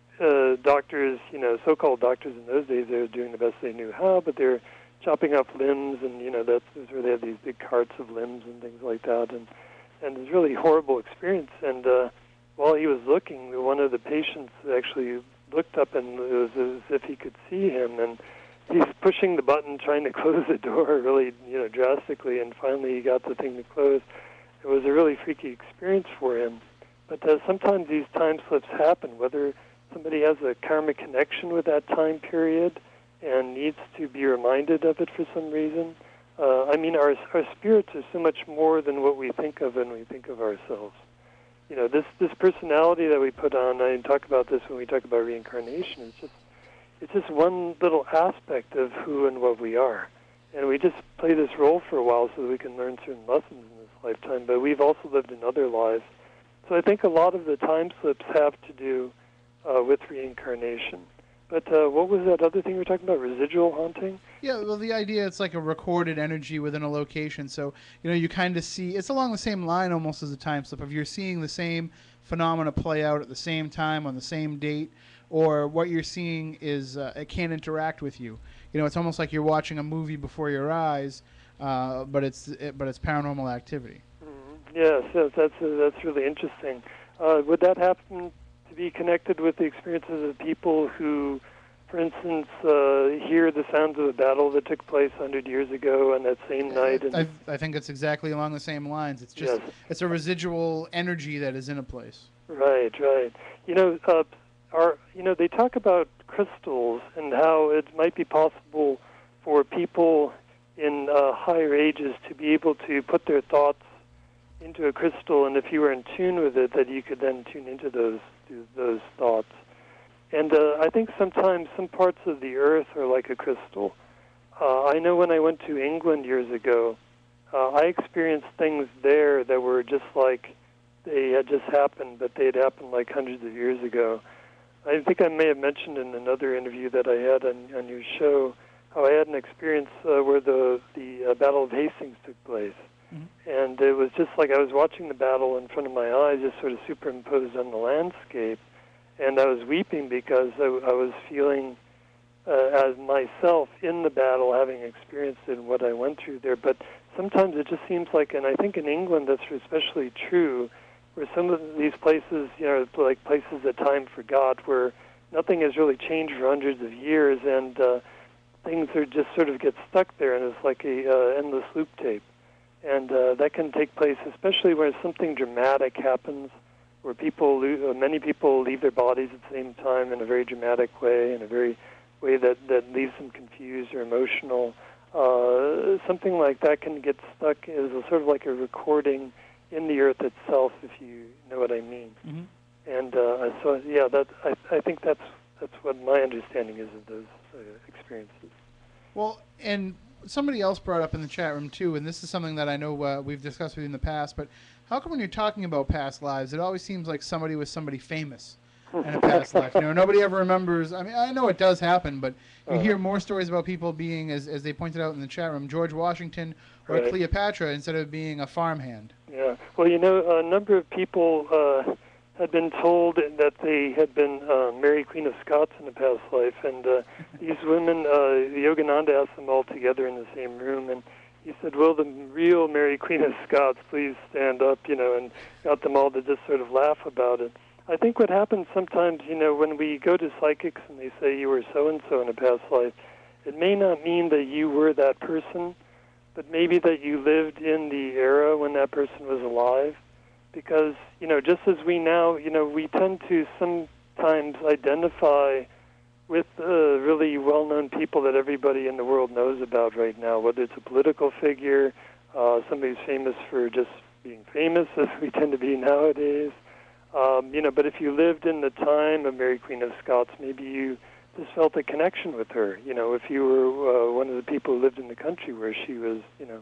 doctors, so-called doctors in those days. They were doing the best they knew how, but they were chopping off limbs, and, that's where they had these big carts of limbs and things like that, and it was a really horrible experience. And while he was looking, one of the patients actually looked up, and it was as if he could see him, and he's pushing the button, trying to close the door really, drastically, and finally he got the thing to close. It was a really freaky experience for him. But sometimes these time slips happen, whether somebody has a karmic connection with that time period and needs to be reminded of it for some reason. Our spirits are so much more than what we think of when we think of ourselves. This personality that we put on, I talk about this when we talk about reincarnation, it's just one little aspect of who and what we are. And we just play this role for a while so that we can learn certain lessons in this lifetime, but we've also lived in other lives. So I think a lot of the time slips have to do with reincarnation. But what was that other thing we were talking about, residual haunting? Yeah, well, the idea it's like a recorded energy within a location. So, you know, you kind of see, it's along the same line almost as a time slip. If you're seeing the same phenomena play out at the same time on the same date, or what you're seeing is, it can't interact with you. You know, it's almost like you're watching a movie before your eyes, but it's paranormal activity. Mm-hmm. Yes, that's really interesting. Would that happen to be connected with the experiences of people who, for instance, hear the sounds of a battle that took place 100 years ago on that same night? And I think it's exactly along the same lines. It's just It's a residual energy that is in a place. Right, right. You know, they talk about crystals and how it might be possible for people in higher ages to be able to put their thoughts into a crystal, and if you were in tune with it, that you could then tune into those thoughts. And I think sometimes some parts of the earth are like a crystal. I know when I went to England years ago, I experienced things there that were just like they had just happened, but they had happened like hundreds of years ago. I think I may have mentioned in another interview that I had on your show how I had an experience where the Battle of Hastings took place. Mm-hmm. And it was just like I was watching the battle in front of my eyes, just sort of superimposed on the landscape. And I was weeping because I was feeling as myself in the battle, having experienced it and what I went through there. But sometimes it just seems like, and I think in England that's especially true, where some of these places, you know, like places that time forgot, where nothing has really changed for hundreds of years, and things are just sort of get stuck there, and it's like a endless loop tape. And that can take place, especially where something dramatic happens, where many people leave their bodies at the same time in a very dramatic way, in a very way that leaves them confused or emotional. Something like that can get stuck as a sort of like a recording in the earth itself, if you know what I mean. Mm-hmm. And I think that's what my understanding is of those experiences. Well, and somebody else brought up in the chat room too, and this is something that I know we've discussed with you in the past, but how come when you're talking about past lives, it always seems like somebody was somebody famous in a past life? You know, nobody ever remembers. I mean, I know it does happen, but you hear more stories about people being, as they pointed out in the chat room, George Washington or Cleopatra instead of being a farmhand. Yeah. Well, you know, a number of people had been told that they had been Mary Queen of Scots in a past life, and these women, Yogananda asked them all together in the same room, and he said, "Will the real Mary Queen of Scots please stand up?" You know, and got them all to just sort of laugh about it. I think what happens sometimes, you know, when we go to psychics and they say you were so and so in a past life, it may not mean that you were that person, but maybe that you lived in the era when that person was alive. Because, you know, just as we now, you know, we tend to sometimes identify with really well-known people that everybody in the world knows about right now, whether it's a political figure, somebody who's famous for just being famous, as we tend to be nowadays. You know, but if you lived in the time of Mary Queen of Scots, maybe you just felt a connection with her. You know, if you were one of the people who lived in the country where she was, you know.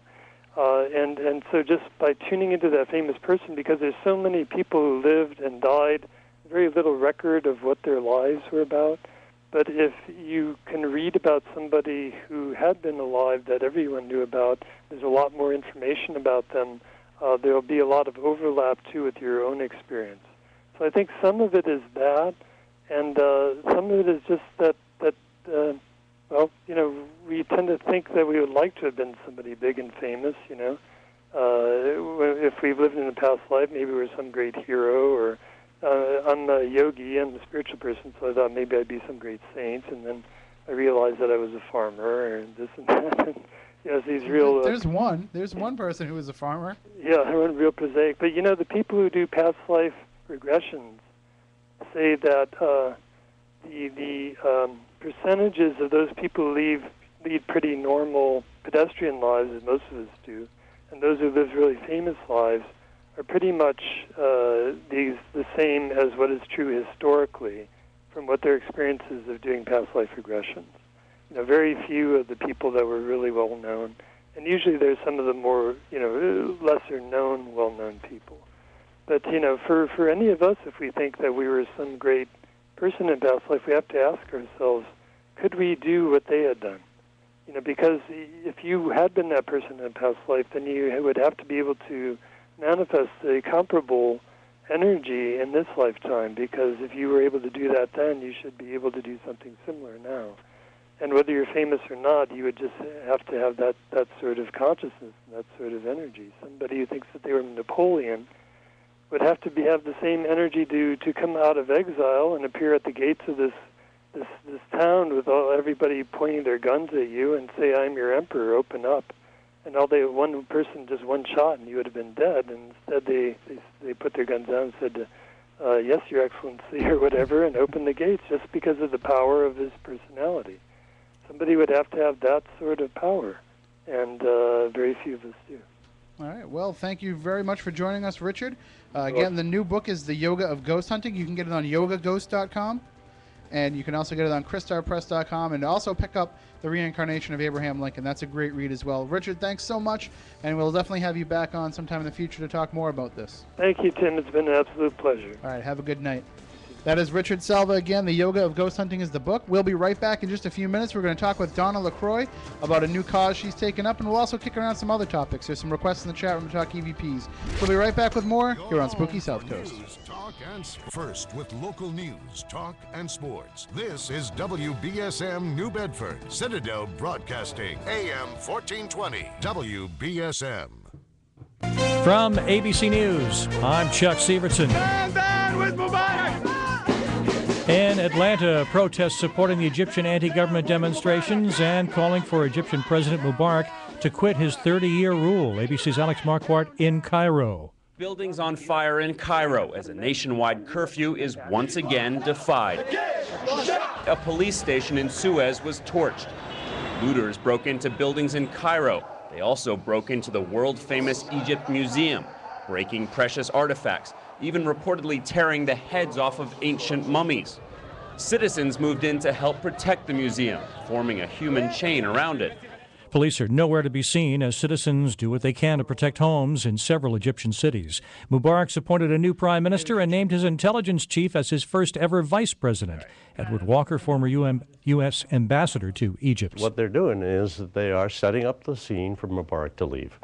And so just by tuning into that famous person, because there's so many people who lived and died, very little record of what their lives were about. But if you can read about somebody who had been alive that everyone knew about, there's a lot more information about them. There'll be a lot of overlap, too, with your own experience. So I think some of it is that, and some of it is just that well, you know, we tend to think that we would like to have been somebody big and famous, you know. If we've lived in a past life, maybe we're some great hero, or I'm a yogi, I'm a spiritual person, so I thought maybe I'd be some great saint, and then I realized that I was a farmer, and this and that. And, you know, these real... There's one person who was a farmer. Yeah, everyone real prosaic. But, you know, the people who do past life regressions say that the percentages of those people who lead pretty normal pedestrian lives, as most of us do, and those who live really famous lives are pretty much the same as what is true historically from what their experiences of doing past life regressions. You know, very few of the people that were really well known, and usually there's some of the more, you know, lesser known, well known people. But, you know, for any of us, if we think that we were some great person in past life, we have to ask ourselves, could we do what they had done? You know, because if you had been that person in past life, then you would have to be able to manifest the comparable energy in this lifetime, because if you were able to do that then, you should be able to do something similar now. And whether you're famous or not, you would just have to have that sort of consciousness, that sort of energy. Somebody who thinks that they were Napoleon would have to have the same energy to come out of exile and appear at the gates of this town with everybody pointing their guns at you and say, "I'm your emperor, open up." And one person, just one shot, and you would have been dead. And instead they put their guns down and said, "Yes, Your Excellency," or whatever, and opened the gates just because of the power of his personality. Somebody would have to have that sort of power, and very few of us do. All right. Well, thank you very much for joining us, Richard. Again, the new book is The Yoga of Ghost Hunting. You can get it on Yogaghost.com, and you can also get it on ChristarPress.com, and also pick up The Reincarnation of Abraham Lincoln. That's a great read as well. Richard, thanks so much, and we'll definitely have you back on sometime in the future to talk more about this. Thank you, Tim. It's been an absolute pleasure. All right. Have a good night. That is Richard Salva again. The Yoga of Ghost Hunting is the book. We'll be right back in just a few minutes. We're going to talk with Donna LaCroix about a new cause she's taken up, and we'll also kick around some other topics. There's some requests in the chat room to talk EVPs. We'll be right back with more here on Spooky South Coast. News, talk, and first with local news, talk, and sports. This is WBSM New Bedford, Citadel Broadcasting, AM 1420, WBSM. From ABC News, I'm Chuck Severson. And then with Mubarak! In Atlanta, protests supporting the Egyptian anti-government demonstrations and calling for Egyptian President Mubarak to quit his 30-year rule. ABC's Alex Marquardt in Cairo. Buildings on fire in Cairo as a nationwide curfew is once again defied. A police station in Suez was torched. Looters broke into buildings in Cairo. They also broke into the world-famous Egypt Museum, breaking precious artifacts, even reportedly tearing the heads off of ancient mummies. Citizens moved in to help protect the museum, forming a human chain around it. Police are nowhere to be seen as citizens do what they can to protect homes in several Egyptian cities. Mubarak's appointed a new prime minister and named his intelligence chief as his first ever vice president, Edward Walker, former U.S. ambassador to Egypt. What they're doing is that they are setting up the scene for Mubarak to leave.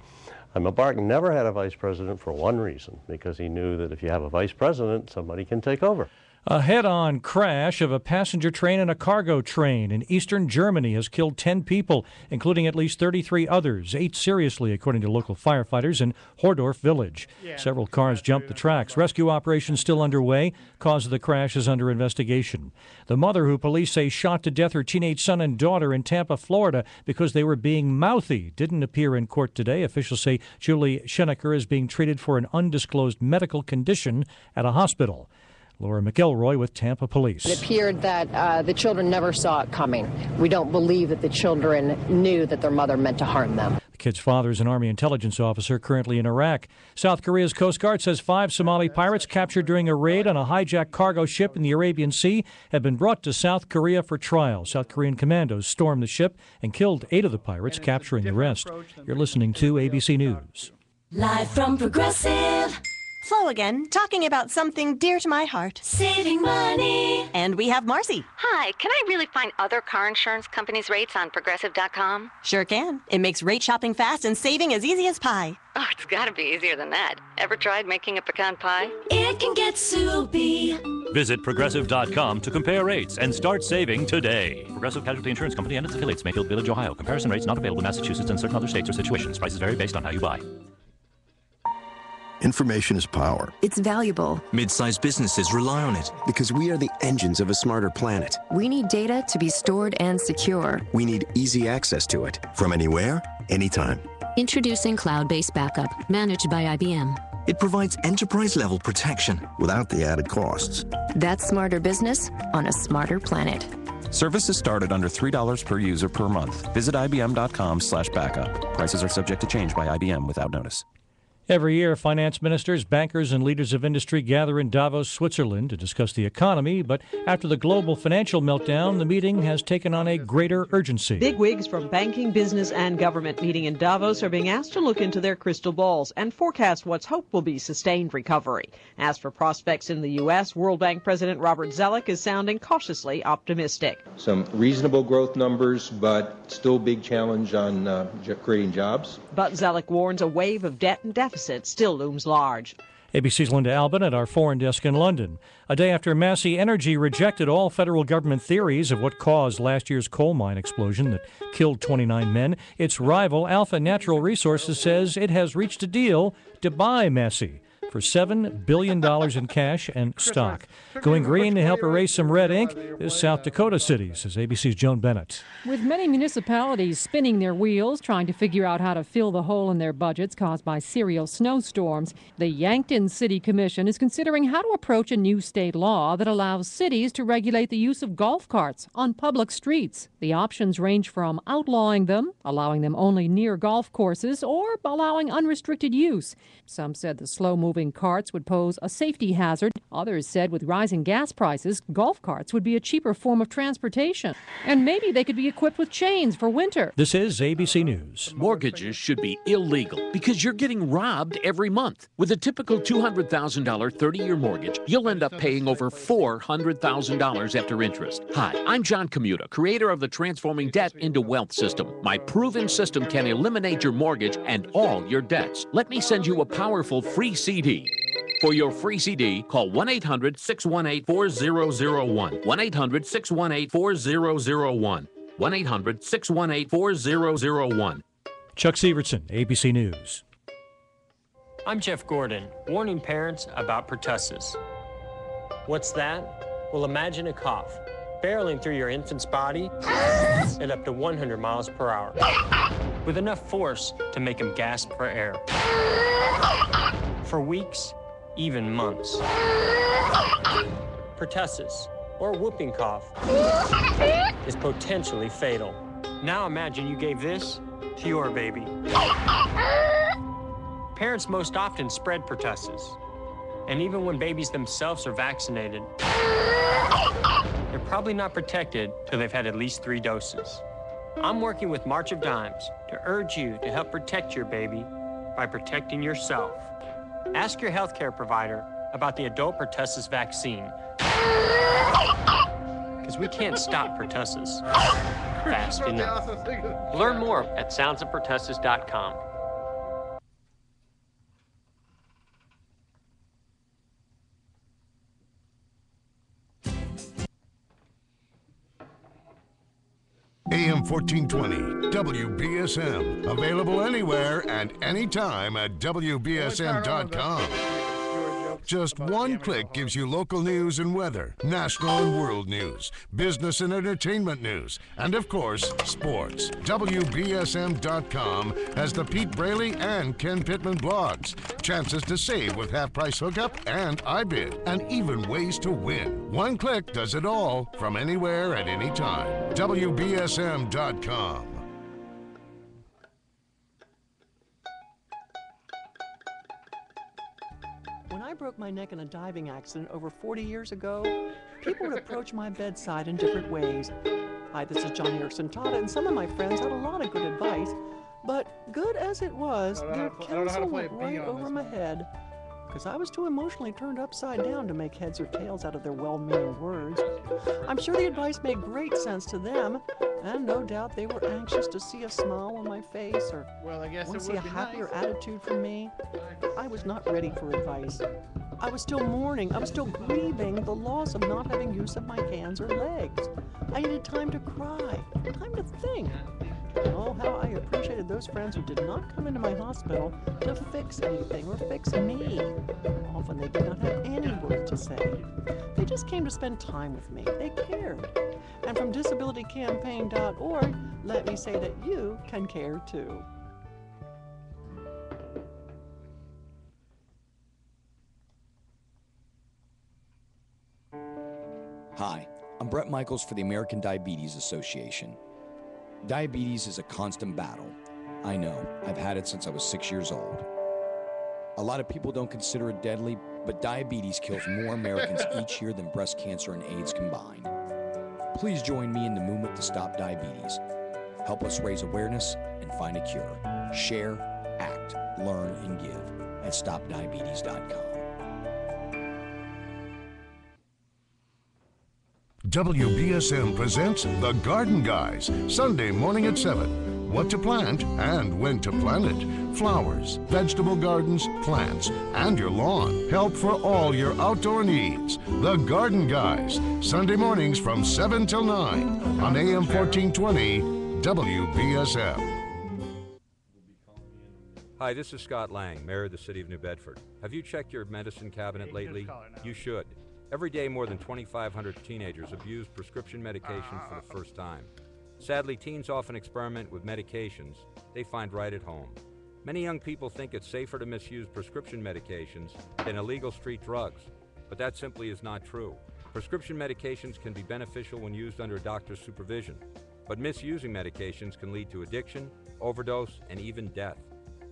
And Mubarak never had a vice president for one reason, because he knew that if you have a vice president, somebody can take over. A head-on crash of a passenger train and a cargo train in eastern Germany has killed 10 people, including at least 33 others, 8 seriously, according to local firefighters in Hordorf village. Several cars jumped the tracks. Rescue operations still underway. Cause of the crash is under investigation. The mother, who police say shot to death her teenage son and daughter in Tampa, Florida, because they were being mouthy, didn't appear in court today. Officials say Julie Schenecker is being treated for an undisclosed medical condition at a hospital. Laura McElroy with Tampa Police. It appeared that the children never saw it coming. We don't believe that the children knew that their mother meant to harm them. The kid's father is an Army intelligence officer currently in Iraq. South Korea's Coast Guard says 5 Somali pirates captured during a raid on a hijacked cargo ship in the Arabian Sea have been brought to South Korea for trial. South Korean commandos stormed the ship and killed 8 of the pirates, capturing the rest. You're listening to ABC News. Live from Progressive. Flo again, talking about something dear to my heart. Saving money. And we have Marcy. Hi, can I really find other car insurance companies' rates on Progressive.com? Sure can. It makes rate shopping fast and saving as easy as pie. Oh, it's gotta be easier than that. Ever tried making a pecan pie? It can get soupy. Visit Progressive.com to compare rates and start saving today. Progressive Casualty Insurance Company and its affiliates, Mayfield Village, Ohio. Comparison rates not available in Massachusetts and certain other states or situations. Prices vary based on how you buy. Information is power. It's valuable. Mid-sized businesses rely on it. Because we are the engines of a smarter planet. We need data to be stored and secure. We need easy access to it. From anywhere, anytime. Introducing cloud-based backup, managed by IBM. It provides enterprise-level protection. Without the added costs. That's smarter business on a smarter planet. Services start at under $3 per user per month. Visit IBM.com/backup. Prices are subject to change by IBM without notice. Every year, finance ministers, bankers, and leaders of industry gather in Davos, Switzerland to discuss the economy, but after the global financial meltdown, the meeting has taken on a greater urgency. Bigwigs from banking, business, and government meeting in Davos are being asked to look into their crystal balls and forecast what's hoped will be sustained recovery. As for prospects in the U.S., World Bank President Robert Zellick is sounding cautiously optimistic. Some reasonable growth numbers, but still big challenge on creating jobs. But Zellick warns a wave of debt and deficit still looms large. ABC's Linda Albin at our foreign desk in London. A day after Massey Energy rejected all federal government theories of what caused last year's coal mine explosion that killed 29 men, its rival Alpha Natural Resources says it has reached a deal to buy Massey for $7 billion in cash and stock. Going green to help erase some red ink is South Dakota city, says ABC's Joan Bennett. With many municipalities spinning their wheels, trying to figure out how to fill the hole in their budgets caused by serial snowstorms, the Yankton City Commission is considering how to approach a new state law that allows cities to regulate the use of golf carts on public streets. The options range from outlawing them, allowing them only near golf courses, or allowing unrestricted use. Some said the slow-moving carts would pose a safety hazard. Others said with rising gas prices, golf carts would be a cheaper form of transportation. And maybe they could be equipped with chains for winter. This is ABC News. Mortgages should be illegal because you're getting robbed every month. With a typical $200,000 30-year mortgage, you'll end up paying over $400,000 after interest. Hi, I'm John Commuta, creator of the Transforming Debt into Wealth System. My proven system can eliminate your mortgage and all your debts. Let me send you a powerful free CD. For your free CD, call 1-800-618-4001, 1-800-618-4001, 1-800-618-4001. Chuck Sievertson, ABC News. I'm Jeff Gordon, warning parents about pertussis. What's that? Well, imagine a cough barreling through your infant's body at up to 100 miles per hour with enough force to make him gasp for air. For weeks, even months. Pertussis, or whooping cough, is potentially fatal. Now imagine you gave this to your baby. Parents most often spread pertussis, and even when babies themselves are vaccinated, they're probably not protected till they've had at least 3 doses. I'm working with March of Dimes to urge you to help protect your baby by protecting yourself. Ask your healthcare provider about the adult pertussis vaccine, because we can't stop pertussis fast enough. Learn more at soundsofpertussis.com. AM 1420, WBSM. Available anywhere and anytime at WBSM.com. Just one click gives you local news and weather, national and world news, business and entertainment news, and of course, sports. WBSM.com has the Pete Braley and Ken Pittman blogs, chances to save with half-price hookup and iBid, and even ways to win. One click does it all, from anywhere at any time. WBSM.com. When I broke my neck in a diving accident over 40 years ago, people would approach my bedside in different ways. Hi, this is Johnny Erickson-Tata, and some of my friends had a lot of good advice, but good as it was, their counsel went right over my head, because I was too emotionally turned upside down to make heads or tails out of their well-meaning words. I'm sure the advice made great sense to them, and no doubt they were anxious to see a smile on my face or want to see a happier attitude from me. I was not ready for advice. I was still mourning, I was still grieving the loss of not having use of my hands or legs. I needed time to cry, time to think. Oh, how I appreciated those friends who did not come into my hospital to fix anything or fix me. Often they did not have any words to say. They just came to spend time with me. They cared. And from disabilitycampaign.org, let me say that you can care too. Hi, I'm Brett Michaels for the American Diabetes Association. Diabetes is a constant battle. I know, I've had it since I was 6 years old. A lot of people don't consider it deadly, but diabetes kills more Americans each year than breast cancer and AIDS combined. Please join me in the movement to stop diabetes. Help us raise awareness and find a cure. Share, act, learn, and give at StopDiabetes.com. WBSM presents The Garden Guys, Sunday morning at 7. What to plant and when to plant it. Flowers, vegetable gardens, plants, and your lawn. Help for all your outdoor needs. The Garden Guys, Sunday mornings from 7 till 9 on AM 1420 WBSM. Hi, this is Scott Lang, Mayor of the City of New Bedford. Have you checked your medicine cabinet lately? You should. Every day, more than 2,500 teenagers abuse prescription medication for the first time. Sadly, teens often experiment with medications they find right at home. Many young people think it's safer to misuse prescription medications than illegal street drugs, but that simply is not true. Prescription medications can be beneficial when used under a doctor's supervision, but misusing medications can lead to addiction, overdose, and even death.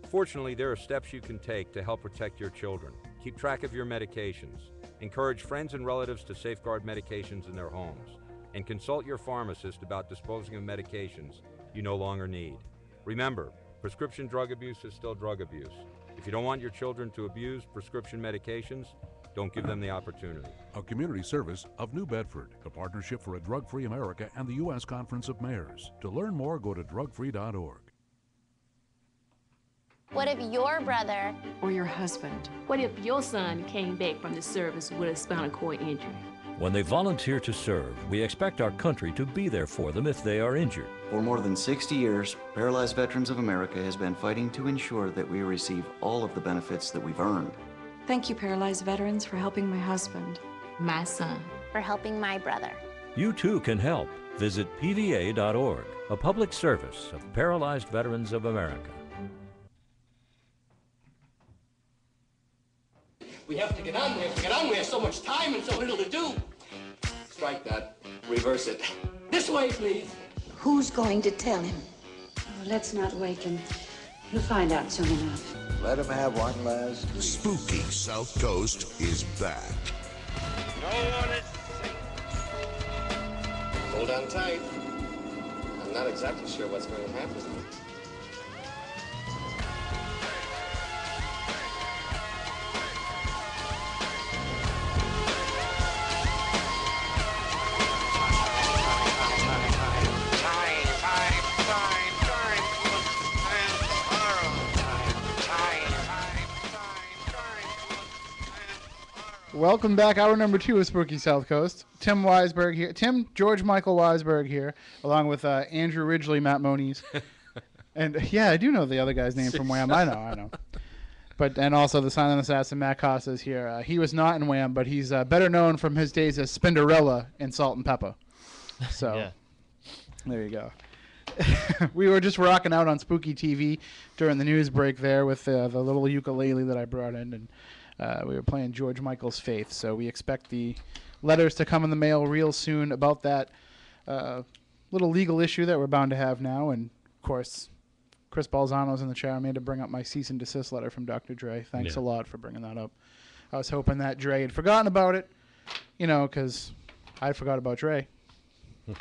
Fortunately, there are steps you can take to help protect your children. Keep track of your medications. Encourage friends and relatives to safeguard medications in their homes, and consult your pharmacist about disposing of medications you no longer need. Remember, prescription drug abuse is still drug abuse. If you don't want your children to abuse prescription medications, don't give them the opportunity. A community service of New Bedford, a partnership for a drug-free America and the U.S. Conference of Mayors. To learn more, go to drugfree.org. What if your brother or your husband? What if your son came back from the service with a spinal cord injury? When they volunteer to serve, we expect our country to be there for them if they are injured. For more than 60 years, Paralyzed Veterans of America has been fighting to ensure that we receive all of the benefits that we've earned. Thank you, Paralyzed Veterans, for helping my husband, my son, for helping my brother. You too can help. Visit PVA.org, a public service of Paralyzed Veterans of America. We have to get on, we have to get on, we have so much time and so little to do. Strike that, reverse it. This way, please. Who's going to tell him? Oh, let's not wake him. He'll find out soon enough. Let him have one last. Spooky South Coast is back. No one is safe. Hold on tight. I'm not exactly sure what's going to happen. Welcome back. Hour number 2 of Spooky South Coast. Tim Weisberg here. Tim George Michael Weisberg here, along with Andrew Ridgely, Matt Moniz. And yeah, I do know the other guy's name from Wham. I know. But and also the silent assassin, Matt Costas here. He was not in Wham, but he's better known from his days as Spinderella in Salt and Pepper. So yeah. There you go. We were just rocking out on Spooky TV during the news break there with the little ukulele that I brought in, and we were playing George Michael's Faith, so we expect the letters to come in the mail real soon about that little legal issue that we're bound to have now. And, of course, Chris Balzano's in the chat. I made to bring up my cease and desist letter from Dr. Dre. Thanks a lot for bringing that up. I was hoping that Dre had forgotten about it, you know, because I forgot about Dre. All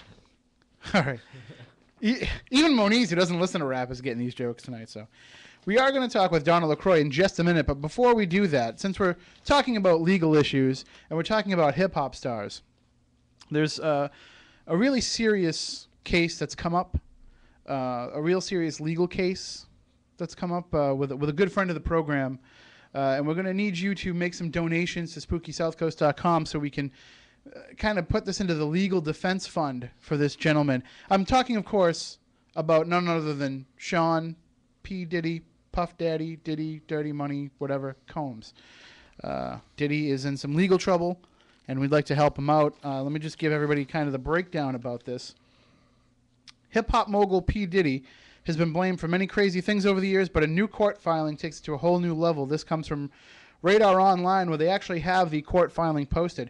right. Even Moniz, who doesn't listen to rap, is getting these jokes tonight, so... We are going to talk with Donna LaCroix in just a minute, but before we do that, since we're talking about legal issues and we're talking about hip-hop stars, there's a really serious case that's come up, a real serious legal case that's come up with a good friend of the program, and we're going to need you to make some donations to SpookySouthCoast.com so we can kind of put this into the legal defense fund for this gentleman. I'm talking, of course, about none other than Sean P. Diddy, Puff Daddy, Diddy, Dirty Money, whatever, Combs. Diddy is in some legal trouble, and we'd like to help him out. Let me just give everybody kind of the breakdown about this. Hip-hop mogul P. Diddy has been blamed for many crazy things over the years, but a new court filing takes it to a whole new level. This comes from Radar Online, where they actually have the court filing posted.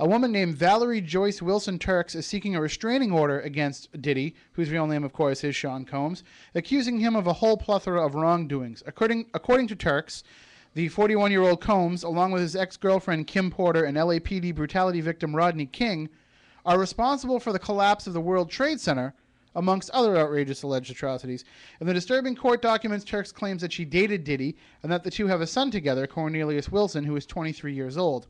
A woman named Valerie Joyce Wilson-Turks is seeking a restraining order against Diddy, whose real name, of course, is Sean Combs, accusing him of a whole plethora of wrongdoings. According to Turks, The 41-year-old Combs, along with his ex-girlfriend Kim Porter and LAPD brutality victim Rodney King, are responsible for the collapse of the World Trade Center, amongst other outrageous alleged atrocities. In the disturbing court documents, Turks claims that she dated Diddy and that the two have a son together, Cornelius Wilson, who is 23 years old.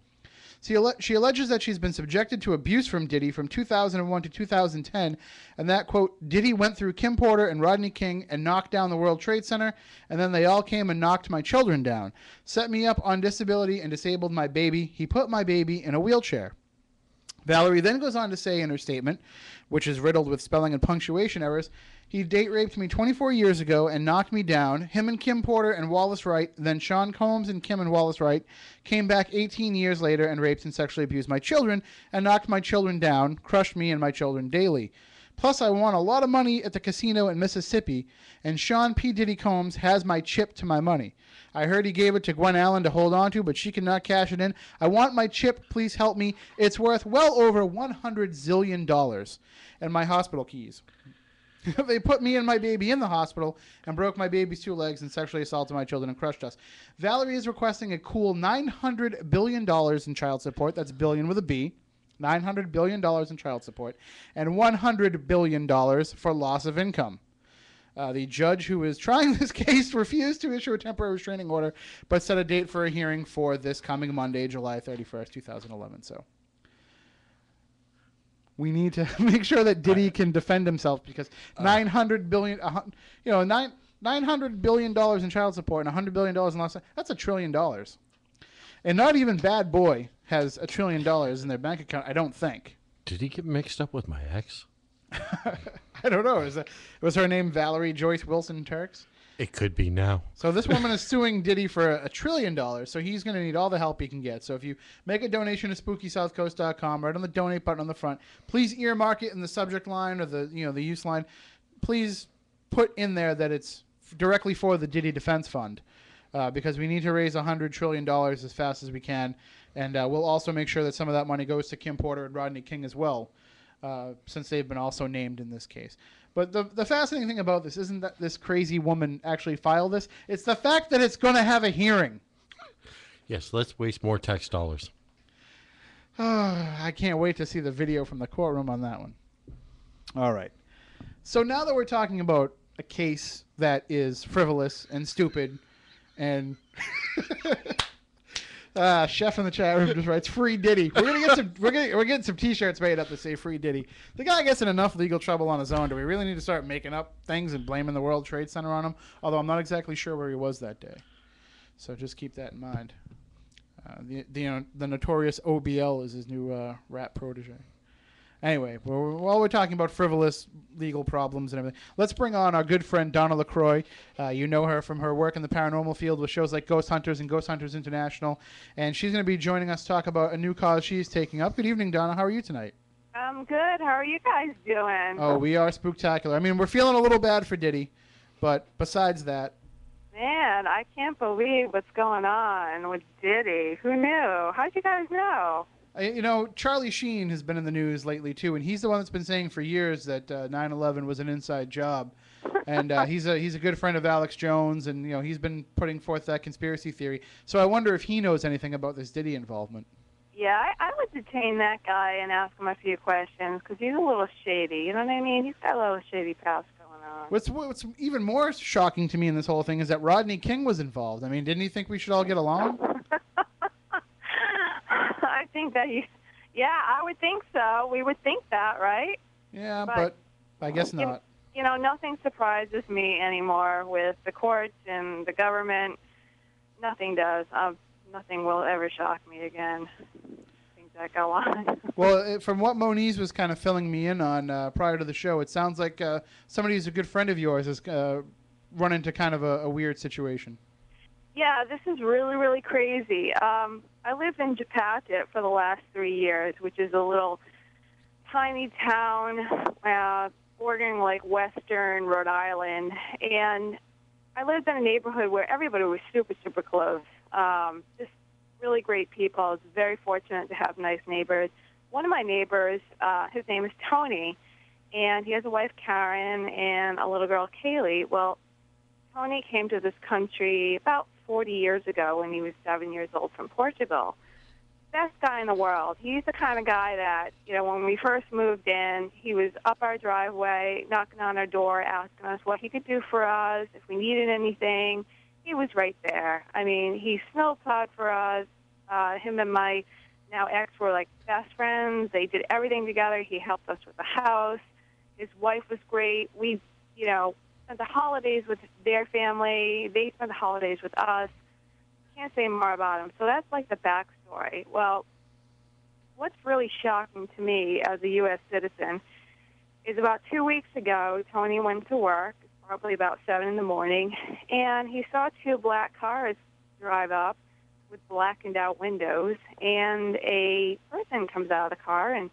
She alleges that she's been subjected to abuse from Diddy from 2001 to 2010, and that, quote, Diddy went through Kim Porter and Rodney King and knocked down the World Trade Center, and then they all came and knocked my children down, set me up on disability and disabled my baby. He put my baby in a wheelchair. Valerie then goes on to say in her statement, which is riddled with spelling and punctuation errors, he date-raped me 24 years ago and knocked me down. Him and Kim Porter and Wallace Wright, then Sean Combs and Kim and Wallace Wright, came back 18 years later and raped and sexually abused my children and knocked my children down, crushed me and my children daily. Plus, I won a lot of money at the casino in Mississippi, and Sean P. Diddy Combs has my chip to my money. I heard he gave it to Gwen Allen to hold on to, but she cannot cash it in. I want my chip. Please help me. It's worth well over $100 zillion. And my hospital keys. They put me and my baby in the hospital and broke my baby's two legs and sexually assaulted my children and crushed us. Valerie is requesting a cool $900 billion in child support. That's billion with a B. $900 billion in child support, and $100 billion for loss of income. The judge who is trying this case refused to issue a temporary restraining order, but set a date for a hearing for this coming Monday, July 31st, 2011. So we need to make sure that Diddy can defend himself, because $900 billion in child support and $100 billion in loss, that's $1 trillion. And not even Bad Boy has $1 trillion in their bank account, I don't think. Did he get mixed up with my ex? I don't know. Was her name Valerie Joyce Wilson Turks? It could be now. So this woman is suing Diddy for $1 trillion, so he's going to need all the help he can get. So if you make a donation to SpookySouthCoast.com, right on the donate button on the front, please earmark it in the subject line or the use line. Please put in there that it's directly for the Diddy Defense Fund. Because we need to raise $100 trillion as fast as we can. And we'll also make sure that some of that money goes to Kim Porter and Rodney King as well, since they've been also named in this case. But the fascinating thing about this isn't that this crazy woman actually filed this. It's the fact that it's going to have a hearing. Yes, let's waste more tax dollars. I can't wait to see the video from the courtroom on that one. All right. So now that we're talking about a case that is frivolous and stupid, and Chef in the chat room just writes, "Free Diddy." We're gonna get some. We're getting some T-shirts made up that say "Free Diddy." The guy gets in enough legal trouble on his own. Do we really need to start making up things and blaming the World Trade Center on him? Although I'm not exactly sure where he was that day, so just keep that in mind. The notorious OBL is his new rap protege. Anyway, while we're talking about frivolous legal problems and everything, let's bring on our good friend Donna LaCroix. You know her from her work in the paranormal field with shows like Ghost Hunters and Ghost Hunters International. And she's going to be joining us to talk about a new cause she's taking up. Good evening, Donna. How are you tonight? I'm good. How are you guys doing? Oh, we are spooktacular. I mean, we're feeling a little bad for Diddy, but besides that. Man, I can't believe what's going on with Diddy. Who knew? How'd you guys know? You know, Charlie Sheen has been in the news lately, too, and he's the one that's been saying for years that 9/11 was an inside job. And he's a good friend of Alex Jones, and, you know, he's been putting forth that conspiracy theory. So I wonder if he knows anything about this Diddy involvement. Yeah, I would detain that guy and ask him a few questions, because he's a little shady. You know what I mean? He's got a little shady past going on. What's even more shocking to me in this whole thing is that Rodney King was involved. I mean, didn't he think we should all get along? Yeah, I would think so. We would think that, right? Yeah, but I guess not. You know, nothing surprises me anymore with the courts and the government. Nothing does. Nothing will ever shock me again. Things that go on. Well, from what Moniz was kind of filling me in on prior to the show, it sounds like somebody who's a good friend of yours has run into kind of a weird situation. Yeah, this is really, really crazy. I lived in Japatitt for the last 3 years, which is a little tiny town bordering like western Rhode Island. And I lived in a neighborhood where everybody was super, super close. Just really great people. I was very fortunate to have nice neighbors. One of my neighbors, his name is Tony, and he has a wife, Karen, and a little girl, Kaylee. Well, Tony came to this country about 40 years ago when he was 7 years old from Portugal. Best guy in the world. He's the kind of guy that, you know, when we first moved in, he was up our driveway, knocking on our door, asking us what he could do for us, if we needed anything. He was right there. I mean, he snowplowed for us. Him and my now ex were like best friends. They did everything together. He helped us with the house. His wife was great. We, you know, spent the holidays with their family. They spent the holidays with us. Can't say more about him. So that's like the backstory. Well, what's really shocking to me as a U.S. citizen is about 2 weeks ago, Tony went to work, probably about 7 in the morning, and he saw two black cars drive up with blackened out windows, and a person comes out of the car and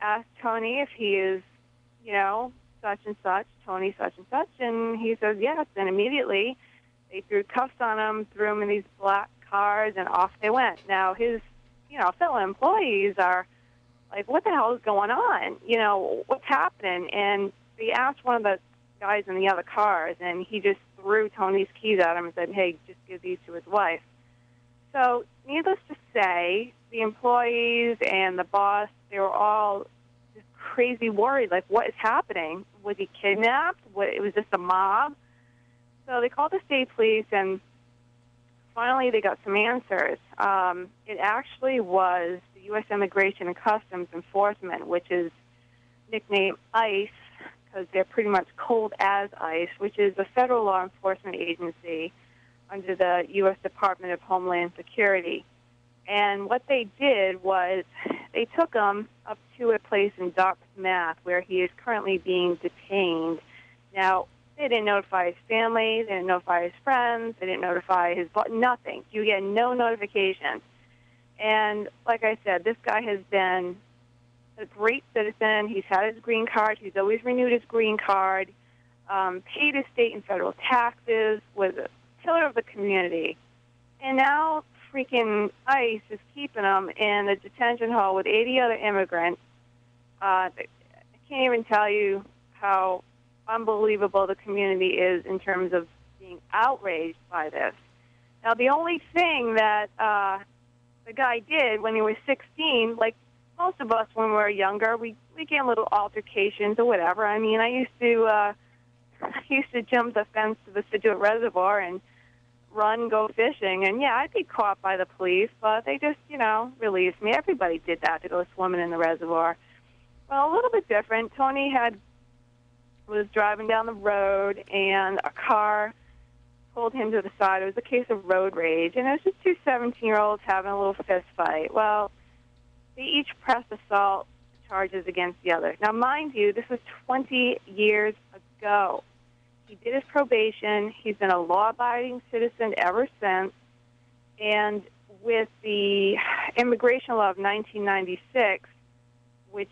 asks Tony if he is, you know, such and such, Tony such and such, and he says yes, and immediately they threw cuffs on him, threw him in these black cars, and off they went. Now his, you know, fellow employees are like, what the hell is going on? You know, what's happening? And they asked one of the guys in the other cars, and he just threw Tony's keys at him and said, hey, just give these to his wife. So needless to say, the employees and the boss, they were all just crazy worried, like, what is happening? Was he kidnapped? Was this a mob? So they called the state police, and finally they got some answers. It actually was the U.S. Immigration and Customs Enforcement, which is nicknamed ICE, because they're pretty much cold as ice, which is a federal law enforcement agency under the U.S. Department of Homeland Security. And what they did was they took him up to a place in Dartmouth, Mass., where he is currently being detained. Now, they didn't notify his family, they didn't notify his friends, they didn't notify his boss, nothing. You get no notification. And like I said, this guy has been a great citizen. He's had his green card. He's always renewed his green card, paid his state and federal taxes, was a pillar of the community. And now freaking ICE is keeping him in a detention hall with 80 other immigrants. I can't even tell you how unbelievable the community is in terms of being outraged by this. Now, the only thing that the guy did when he was 16, like most of us when we were younger, we get little altercations or whatever. I mean, I used to jump the fence to the Situate Reservoir and run, go fishing. And, yeah, I'd be caught by the police, but they just, you know, released me. Everybody did that to go swimming in the reservoir. Well, a little bit different. Tony was driving down the road, and a car pulled him to the side. It was a case of road rage, and it was just two 17-year-olds having a little fist fight. Well, they each pressed assault charges against the other. Now, mind you, this was 20 years ago. He did his probation. He's been a law-abiding citizen ever since. And with the immigration law of 1996, which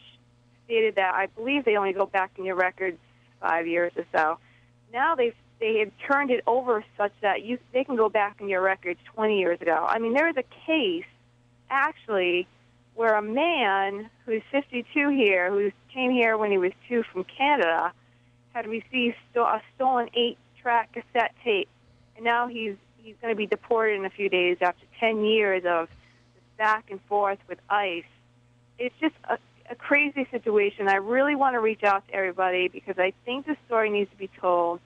stated that I believe they only go back in your records 5 years or so, now they have turned it over such that they can go back in your records 20 years ago. I mean, there was a case, actually, where a man who's 52 here, who came here when he was 2 from Canada, had received a stolen 8-track cassette tape, and now he's going to be deported in a few days after 10 years of back and forth with ICE. It's just a crazy situation. I really want to reach out to everybody because I think the story needs to be told.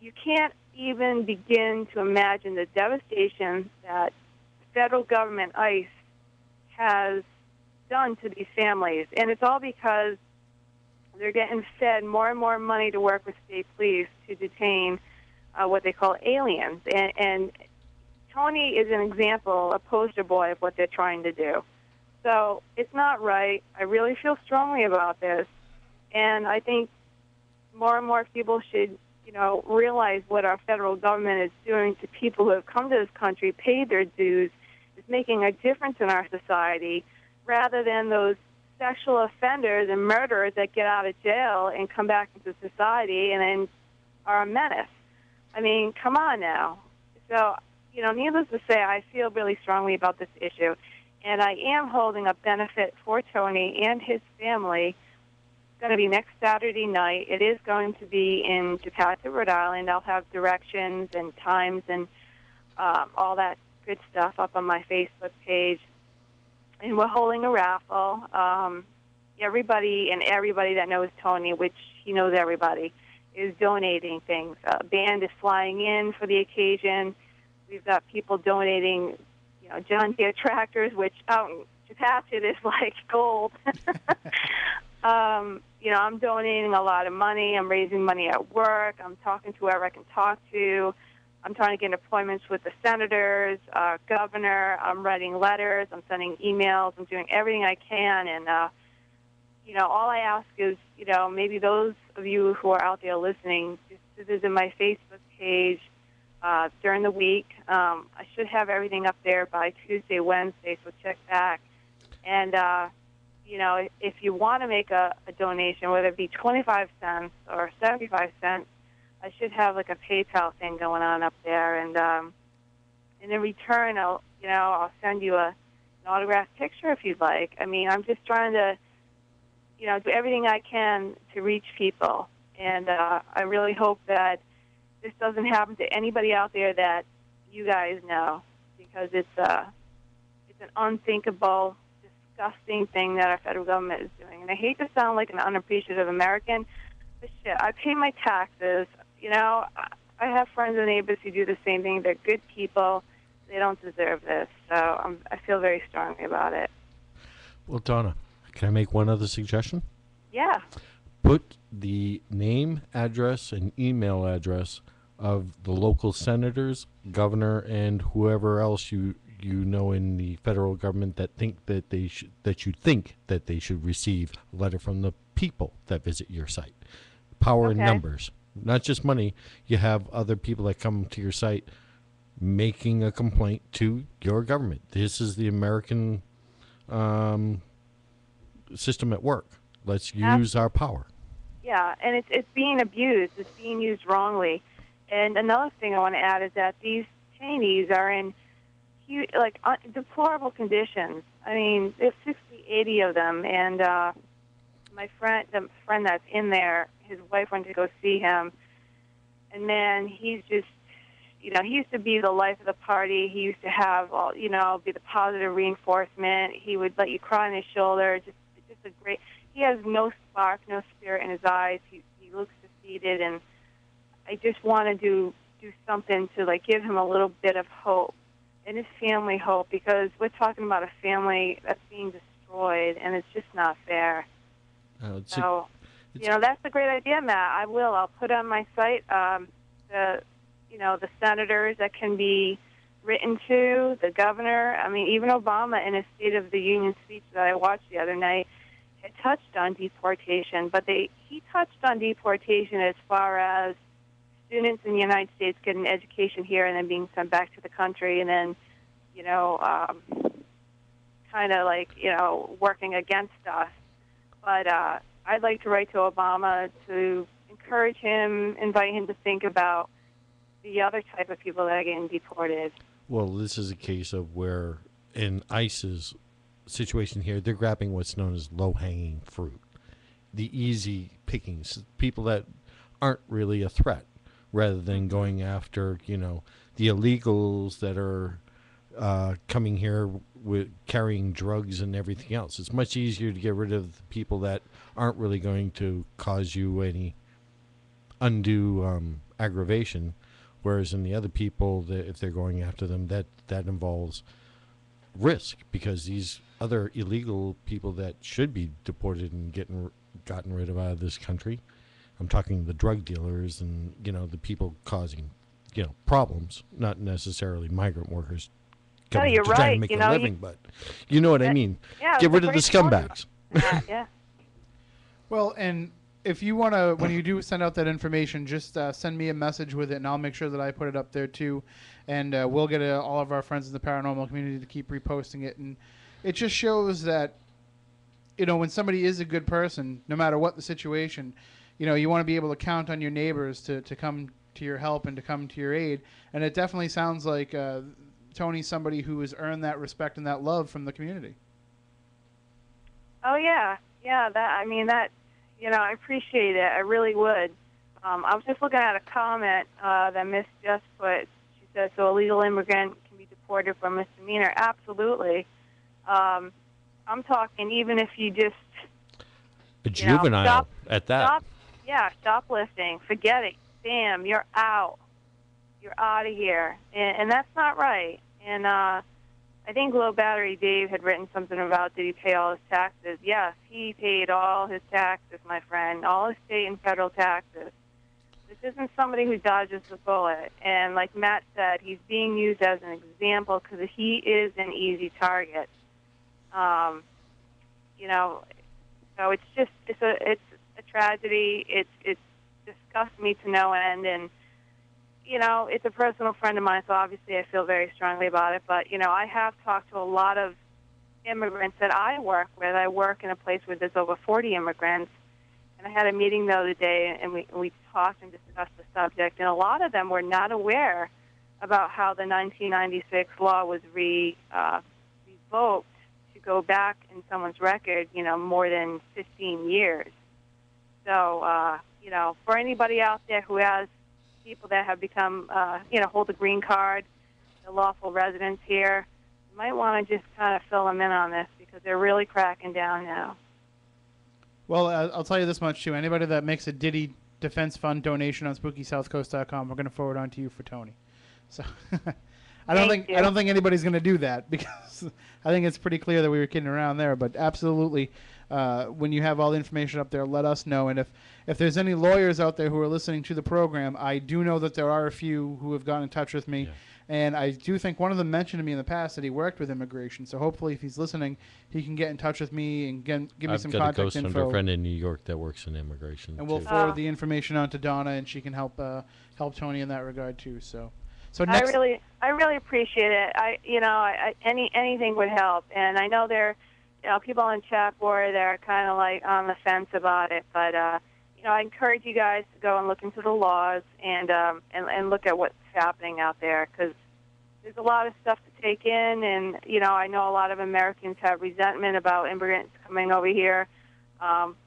You can't even begin to imagine the devastation that federal government, ICE, has done to these families, and it's all because they're getting fed more and more money to work with state police to detain what they call aliens. And Tony is an example, a poster boy of what they're trying to do. So it's not right. I really feel strongly about this. And I think more and more people should, you know, realize what our federal government is doing to people who have come to this country, paid their dues, is making a difference in our society, rather than those sexual offenders and murderers that get out of jail and come back into society and then are a menace. I mean, come on now. So, you know, needless to say, I feel really strongly about this issue. And I am holding a benefit for Tony and his family. It's going to be next Saturday night. It is going to be in Japata, Rhode Island. I'll have directions and times and all that good stuff up on my Facebook page. And we're holding a raffle. Everybody that knows Tony, which he knows everybody, is donating things. A band is flying in for the occasion. We've got people donating, you know, John Deere tractors, which out in Chepachet is like gold. I'm donating a lot of money. I'm raising money at work. I'm talking to whoever I can talk to. I'm trying to get appointments with the senators, our governor. I'm writing letters. I'm sending emails. I'm doing everything I can. And, all I ask is, maybe those of you who are out there listening, this is in my Facebook page during the week. I should have everything up there by Tuesday, Wednesday, so check back. And, if you want to make a donation, whether it be 25 cents or 75 cents, I should have like a PayPal thing going on up there, and in return, I'll send you an autographed picture if you'd like. I mean, I'm just trying to, do everything I can to reach people, and I really hope that this doesn't happen to anybody out there that you guys know, because it's an unthinkable, disgusting thing that our federal government is doing. And I hate to sound like an unappreciative American, but shit, I pay my taxes. I have friends and neighbors who do the same thing. They're good people. They don't deserve this. So I feel very strongly about it. Well, Donna, can I make one other suggestion? Yeah. Put the name, address, and email address of the local senators, governor, and whoever else you know in the federal government that you think that they should receive a letter from the people that visit your site. Power in numbers. Not just money. You have other people that come to your site making a complaint to your government. This is the American system at work. Let's use our power. Yeah, and it's being abused. It's being used wrongly. And another thing I want to add is that these detainees are in huge, deplorable conditions. I mean, there's 60, 80 of them, and my friend, the friend that's in there, his wife went to go see him, and man, he's just, he used to be the life of the party. He used to have all, be the positive reinforcement. He would let you cry on his shoulder. Just a great. He has no spark, no spirit in his eyes. He looks defeated, and I just want to do something to give him a little bit of hope and his family hope, because we're talking about a family that's being destroyed, and it's just not fair. That's a great idea, Matt. I will. I'll put on my site the senators that can be written to, the governor. I mean, even Obama in his State of the Union speech that I watched the other night had touched on deportation, but he touched on deportation as far as students in the United States getting education here and then being sent back to the country and then, working against us. But I'd like to write to Obama to encourage him, invite him to think about the other type of people that are getting deported. Well, this is a case of where in ICE's situation here, they're grabbing what's known as low-hanging fruit, the easy pickings, people that aren't really a threat, rather than going after, the illegals that are coming here with carrying drugs and everything else. It's much easier to get rid of the people that aren't really going to cause you any undue aggravation, whereas in the other people, if they're going after them, that involves risk, because these other illegal people that should be deported and gotten rid of out of this country, I'm talking the drug dealers and the people causing problems, not necessarily migrant workers. No, you're right. Trying to make a living, but you know what I mean. Yeah, get rid of the scumbags. Yeah. Well, and if you want to, when you do send out that information, just send me a message with it, and I'll make sure that I put it up there too. And we'll get all of our friends in the paranormal community to keep reposting it. And it just shows that, when somebody is a good person, no matter what the situation, you want to be able to count on your neighbors to come to your help and to come to your aid. And it definitely sounds like Tony's somebody who has earned that respect and that love from the community. Oh, yeah. Yeah, I appreciate it. I really would. I was just looking at a comment that Miss Jess put. She so illegal immigrant can be deported for misdemeanor. Absolutely. I'm talking even if you just a juvenile stop. Yeah, shoplifting. Forget it. Damn, you're out. You're out of here. And that's not right. And I think Low Battery Dave had written something about, did he pay all his taxes? Yes, he paid all his taxes, my friend, all his state and federal taxes. This isn't somebody who dodges the bullet. And like Matt said, he's being used as an example because he is an easy target. You know, so it's just, it's a tragedy. It's disgusts me to no end. And, you know, it's a personal friend of mine, so obviously I feel very strongly about it. But, you know, I have talked to a lot of immigrants that I work with. I work in a place where there's over 40 immigrants. And I had a meeting the other day, and we talked and discussed the subject. And a lot of them were not aware about how the 1996 law was revoked to go back in someone's record, you know, more than 15 years. So, you know, for anybody out there who has people that have become, you know, hold the green card, the lawful residents here, you might want to just kind of fill them in on this because they're really cracking down now. Well, I'll tell you this much, too. Anybody that makes a Diddy Defense Fund donation on SpookySouthCoast.com, we're going to forward on to you for Tony. So I don't think anybody's going to do that because I think it's pretty clear that we were kidding around there. But absolutely, when you have all the information up there, let us know. And if there's any lawyers out there who are listening to the program, I do know that there are a few who have gotten in touch with me. Yeah. And I do think one of them mentioned to me in the past that he worked with immigration. So hopefully if he's listening, he can get in touch with me and give me some contact info. I've got a ghost hunter friend in New York that works in immigration. And we'll forward the information on to Donna, and she can help Tony in that regard too. So next, I really appreciate it. Anything would help. And I know there, you know, people on chat board that are kind of like on the fence about it, but you know, I encourage you guys to go and look into the laws and look at what's happening out there because there's a lot of stuff to take in. And you know, I know a lot of Americans have resentment about immigrants coming over here,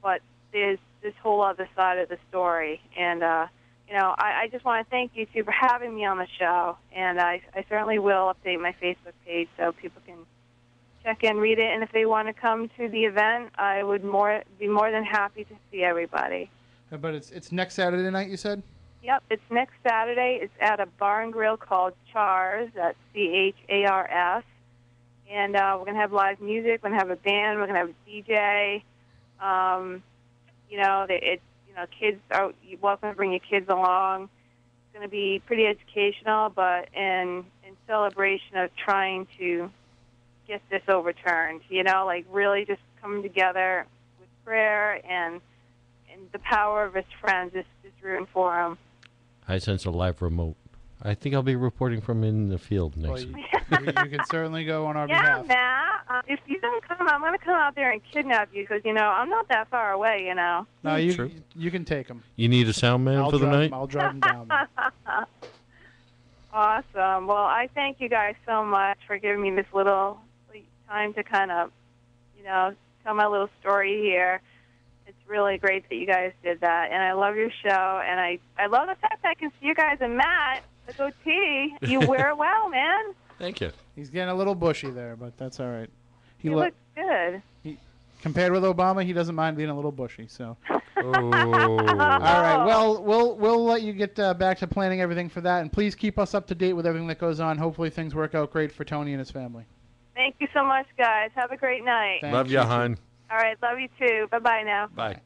but there's this whole other side of the story. And you know, I just want to thank you two for having me on the show, and I certainly will update my Facebook page so people can check in, read it, and if they want to come to the event, I would be more than happy to see everybody. But it's next Saturday night, you said? Yep, it's next Saturday. It's at a bar and grill called Chars, that's C-H-A-R-S, and we're going to have live music, we're going to have a band, we're going to have a DJ, you know, it's kids are welcome to bring your kids along. It's going to be pretty educational, but in celebration of trying to get this overturned, you know, like really just coming together with prayer and the power of his friends, just rooting for him. I sense a live remote. I think I'll be reporting from in the field next week. You can certainly go on our behalf. Yeah, Matt. If you don't come, I'm going to come out there and kidnap you because, you know, I'm not that far away, you know. No, you can take them. You need a sound man for the night? I'll drive them down. Awesome. Well, I thank you guys so much for giving me this little time to kind of, you know, tell my little story here. It's really great that you guys did that. And I love your show. And I love the fact that I can see you guys and Matt. The goatee, you wear well, man. Thank you. He's getting a little bushy there, but that's all right. He looks good. Compared with Obama, he doesn't mind being a little bushy. So. Oh. All right. Well, we'll let you get back to planning everything for that, and please keep us up to date with everything that goes on. Hopefully, things work out great for Tony and his family. Thank you so much, guys. Have a great night. Love you, hon. All right. Love you too. Bye, bye now. Bye.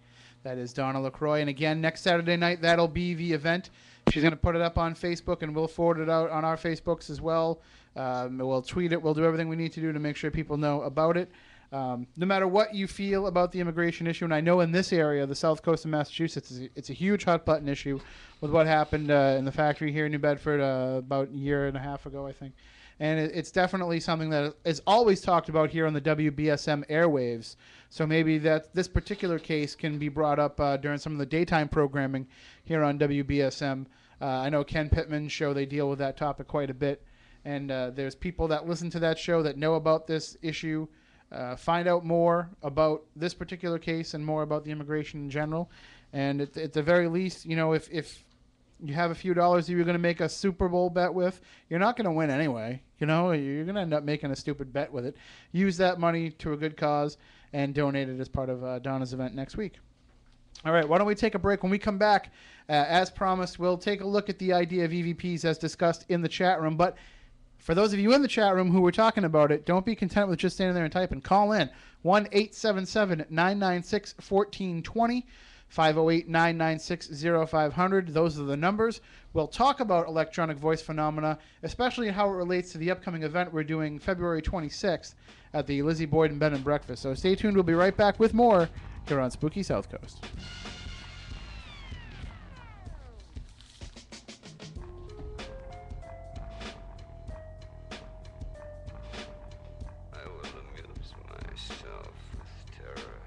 That is Donna LaCroix, and again, next Saturday night, that'll be the event. She's going to put it up on Facebook, and we'll forward it out on our Facebooks as well. We'll tweet it. We'll do everything we need to do to make sure people know about it. No matter what you feel about the immigration issue, and I know in this area, the South Coast of Massachusetts, it's a huge hot-button issue with what happened in the factory here in New Bedford about a year and a half ago, I think. And it's definitely something that is always talked about here on the WBSM airwaves. So maybe that this particular case can be brought up during some of the daytime programming here on WBSM. I know Ken Pittman's show, they deal with that topic quite a bit. And there's people that listen to that show that know about this issue, find out more about this particular case and more about the immigration in general. And at the very least, you know, if you have a few dollars that you're going to make a Super Bowl bet with, you're not going to win anyway. You know, you're going to end up making a stupid bet with it. Use that money to a good cause and donate it as part of Donna's event next week. All right, why don't we take a break? When we come back, as promised, we'll take a look at the idea of EVPs as discussed in the chat room. But for those of you in the chat room who were talking about it, don't be content with just standing there and typing. Call in 1-877-996-1420, 508-996-0500. Those are the numbers. We'll talk about electronic voice phenomena, especially how it relates to the upcoming event we're doing February 26th at the Lizzie Borden Bed and Breakfast. So stay tuned. We'll be right back with more here on Spooky South Coast. I will amuse myself with terror.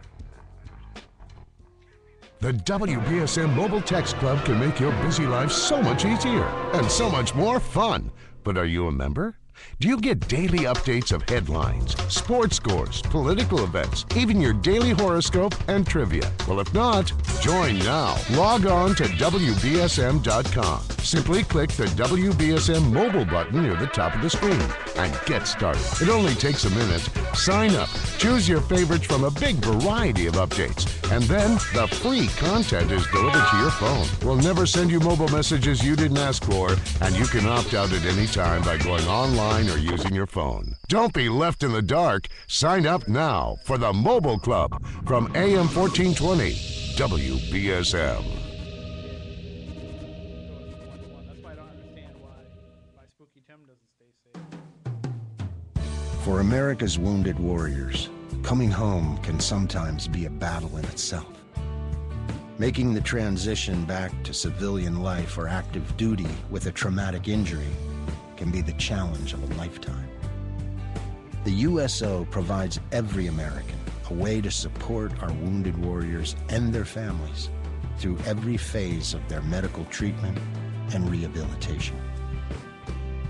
The WBSM Mobile Text Club can make your busy life so much easier and so much more fun. But are you a member? Do you get daily updates of headlines, sports scores, political events, even your daily horoscope and trivia? Well, if not, join now. Log on to WBSM.com. Simply click the WBSM mobile button near the top of the screen and get started. It only takes a minute. Sign up, choose your favorites from a big variety of updates, and then the free content is delivered to your phone. We'll never send you mobile messages you didn't ask for, and you can opt out at any time by going online or using your phone. Don't be left in the dark. Sign up now for the Mobile Club from AM 1420 WBSM. For America's wounded warriors, coming home can sometimes be a battle in itself. Making the transition back to civilian life or active duty with a traumatic injury can be the challenge of a lifetime. The USO provides every American a way to support our wounded warriors and their families through every phase of their medical treatment and rehabilitation.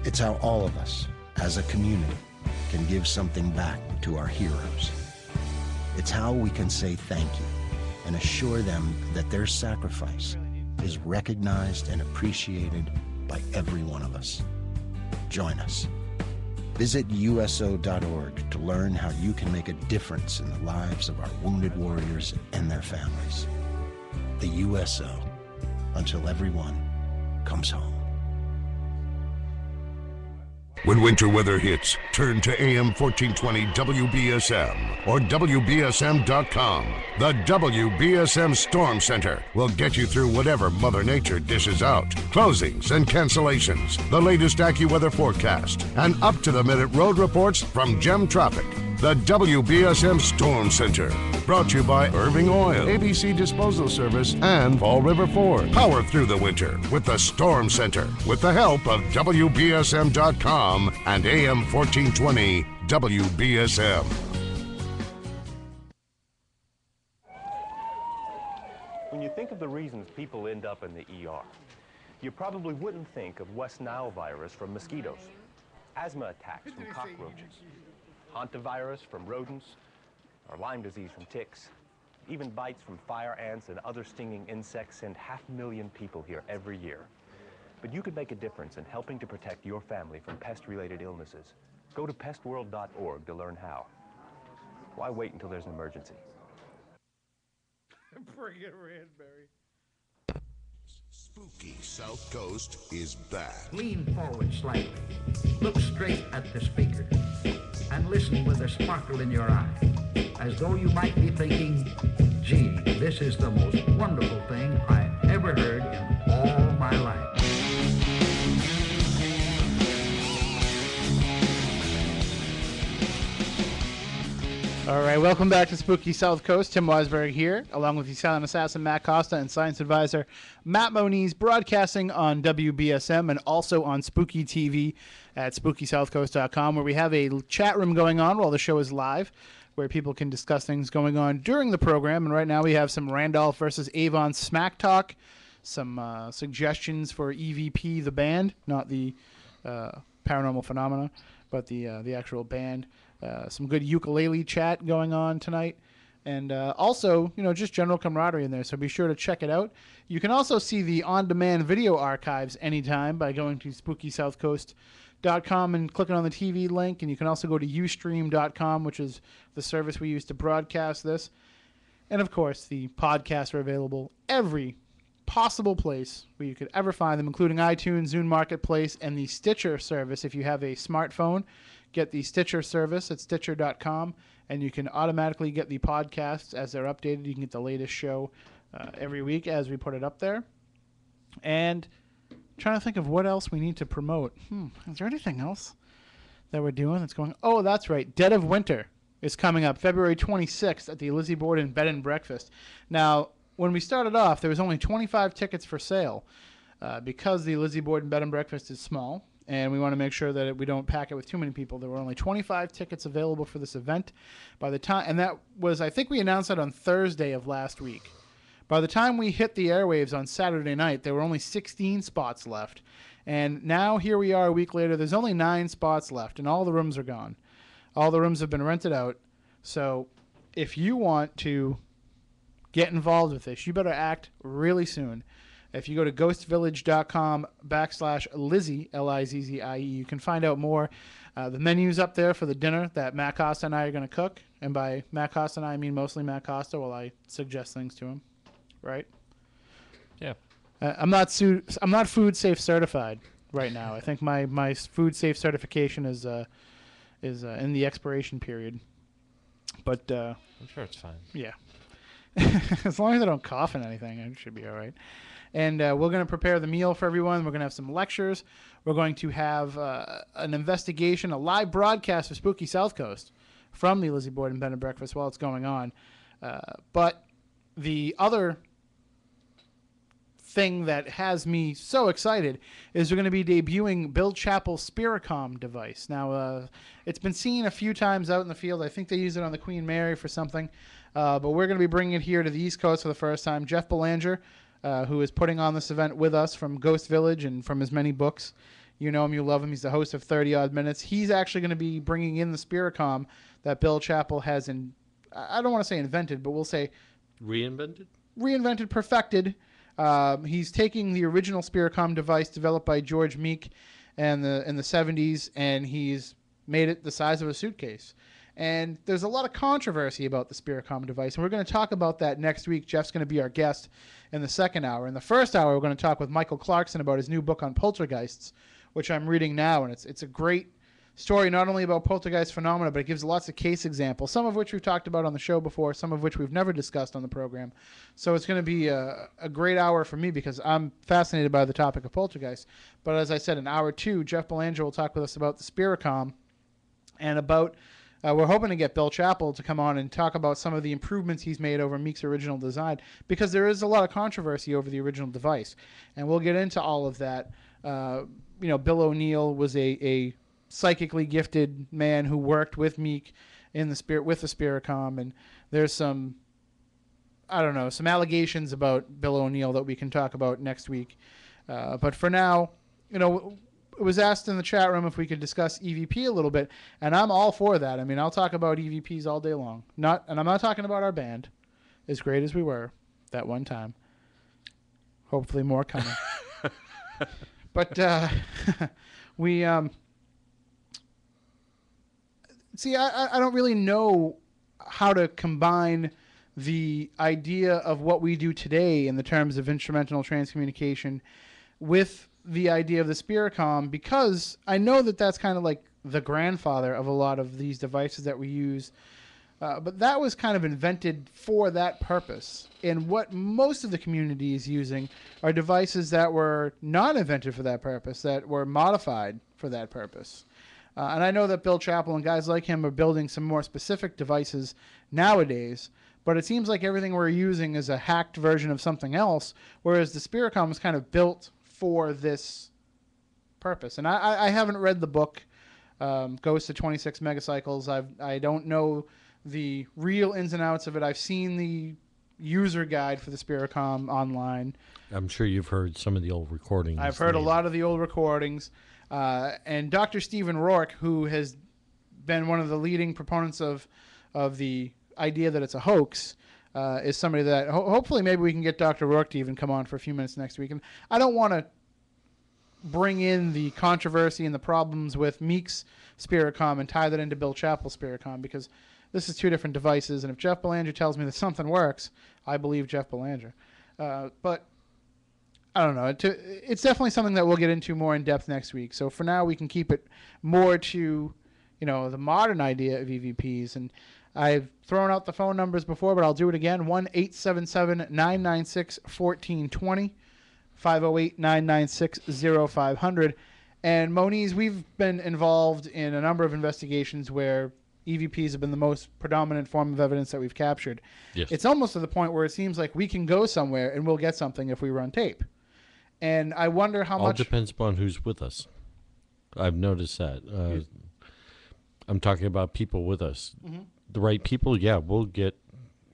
It's how all of us, as a community, can give something back to our heroes. It's how we can say thank you and assure them that their sacrifice is recognized and appreciated by every one of us. Join us. Visit USO.org to learn how you can make a difference in the lives of our wounded warriors and their families. The USO, until everyone comes home. When winter weather hits, turn to AM 1420 WBSM or WBSM.com. The WBSM Storm Center will get you through whatever Mother Nature dishes out. Closings and cancellations, the latest AccuWeather forecast, and up-to-the-minute road reports from GemTropic. The WBSM Storm Center, brought to you by Irving Oil, ABC Disposal Service, and Fall River Ford. Power through the winter with the Storm Center, with the help of WBSM.com and AM 1420 WBSM. When you think of the reasons people end up in the ER, you probably wouldn't think of West Nile virus from mosquitoes, asthma attacks from cockroaches, hantavirus from rodents, or Lyme disease from ticks. Even bites from fire ants and other stinging insects send 500,000 people here every year. But you could make a difference in helping to protect your family from pest-related illnesses. Go to pestworld.org to learn how. Why wait until there's an emergency? Bring it, Ranberry. Spooky South Coast is back. Lean forward slightly. Look straight at the speaker. And listen with a sparkle in your eye, as though you might be thinking, gee, this is the most wonderful thing I've ever heard in all my life. All right, welcome back to Spooky South Coast. Tim Weisberg here, along with the silent assassin Matt Costa and science advisor Matt Moniz, broadcasting on WBSM and also on Spooky TV at SpookySouthCoast.com, where we have a chat room going on while the show is live, where people can discuss things going on during the program. And right now we have some Randolph versus Avon smack talk, some suggestions for EVP, the band, not the paranormal phenomena, but the actual band. Some good ukulele chat going on tonight. And also, you know, just general camaraderie in there. So be sure to check it out. You can also see the on-demand video archives anytime by going to SpookySouthCoast.com and clicking on the TV link. And you can also go to Ustream.com, which is the service we use to broadcast this. And, of course, the podcasts are available every possible place where you could ever find them, including iTunes, Zune Marketplace, and the Stitcher service. If you have a smartphone, get the Stitcher service at Stitcher.com. And you can automatically get the podcasts as they're updated. You can get the latest show every week as we put it up there. And I'm trying to think of what else we need to promote. Is there anything else that we're doing that's going? Oh, that's right. Dead of Winter is coming up February 26th at the Lizzie Borden Bed and Breakfast. Now, when we started off, there was only 25 tickets for sale because the Lizzie Borden Bed and Breakfast is small. And we want to make sure that we don't pack it with too many people. There were only 25 tickets available for this event by the time. And that was, I think we announced that on Thursday of last week. By the time we hit the airwaves on Saturday night, there were only 16 spots left. And now here we are a week later. There's only 9 spots left, and all the rooms are gone. All the rooms have been rented out. So if you want to get involved with this, you better act really soon. If you go to ghostvillage.com/Lizzie, L-I-Z-Z-I-E, you can find out more. The menu's up there for the dinner that Matt Costa and I are going to cook. And by Matt Costa and I mean mostly Matt Costa while I suggest things to him. Right? Yeah. I'm not food safe certified right now. I think my food safe certification is in the expiration period. But I'm sure it's fine. Yeah. As long as I don't cough in anything, it should be all right. And we're going to prepare the meal for everyone. We're going to have some lectures. We're going to have an investigation, a live broadcast for Spooky South Coast from the Lizzie Borden Bed and Breakfast while it's going on. But the other thing that has me so excited is we're going to be debuting Bill Chappell's Spiricom device. Now, it's been seen a few times out in the field. I think they use it on the Queen Mary for something. But we're going to be bringing it here to the East Coast for the first time. Jeff Belanger, who is putting on this event with us from Ghost Village and from his many books. You know him, you love him. He's the host of 30 Odd Minutes. He's actually going to be bringing in the Spiricom that Bill Chappell has, I don't want to say invented, but we'll say... Reinvented? Reinvented, perfected. He's taking the original Spiricom device developed by George Meek in the 70s, and he's made it the size of a suitcase. And there's a lot of controversy about the Spiricom device, and we're going to talk about that next week. Jeff's going to be our guest in the second hour. In the first hour, we're going to talk with Michael Clarkson about his new book on poltergeists, which I'm reading now, and it's a great story not only about poltergeist phenomena, but it gives lots of case examples, some of which we've talked about on the show before, some of which we've never discussed on the program. So it's going to be a great hour for me because I'm fascinated by the topic of poltergeist. But as I said, in hour 2, Jeff Belanger will talk with us about the Spiricom and about... we're hoping to get Bill Chappell to come on and talk about some of the improvements he's made over Meek's original design, because there is a lot of controversy over the original device. And we'll get into all of that. You know, Bill O'Neill was a psychically gifted man who worked with Meek with the Spiricom, and there's some, I don't know, some allegations about Bill O'Neill that we can talk about next week. But for now, you know... It was asked in the chat room if we could discuss EVP a little bit, and I'm all for that. I mean, I'll talk about EVPs all day long. I'm not talking about our band, as great as we were that one time. Hopefully more coming. But we see, I don't really know how to combine the idea of what we do today in the terms of instrumental transcommunication with the idea of the Spiricom, because I know that that's kind of like the grandfather of a lot of these devices that we use. But that was kind of invented for that purpose. And what most of the community is using are devices that were not invented for that purpose, that were modified for that purpose. And I know that Bill Chappell and guys like him are building some more specific devices nowadays, but it seems like everything we're using is a hacked version of something else, whereas the Spiricom was kind of built for this purpose. And I haven't read the book, Ghost of 26 Megacycles. I don't know the real ins and outs of it. I've seen the user guide for the Spiricom online. I'm sure you've heard some of the old recordings. I've heard a lot of the old recordings. And Dr. Stephen Rourke, who has been one of the leading proponents of the idea that it's a hoax is somebody that hopefully maybe we can get Dr. Rourke to even come on for a few minutes next week. And I don't want to bring in the controversy and the problems with Meek's Spiricom and tie that into Bill Chappell's Spiricom, because this is two different devices. And if Jeff Belanger tells me that something works, I believe Jeff Belanger. But I don't know. It's definitely something that we'll get into more in depth next week. So for now, we can keep it more to, you know, the modern idea of EVPs. And I've thrown out the phone numbers before, but I'll do it again. 1-877-996-1420, 508-996-0500. And Moniz, we've been involved in a number of investigations where EVPs have been the most predominant form of evidence that we've captured. Yes. It's almost to the point where it seems like we can go somewhere and we'll get something if we run tape. And I wonder how much... All depends upon who's with us. I've noticed that. I'm talking about people with us. Mm-hmm. The right people, yeah, we'll get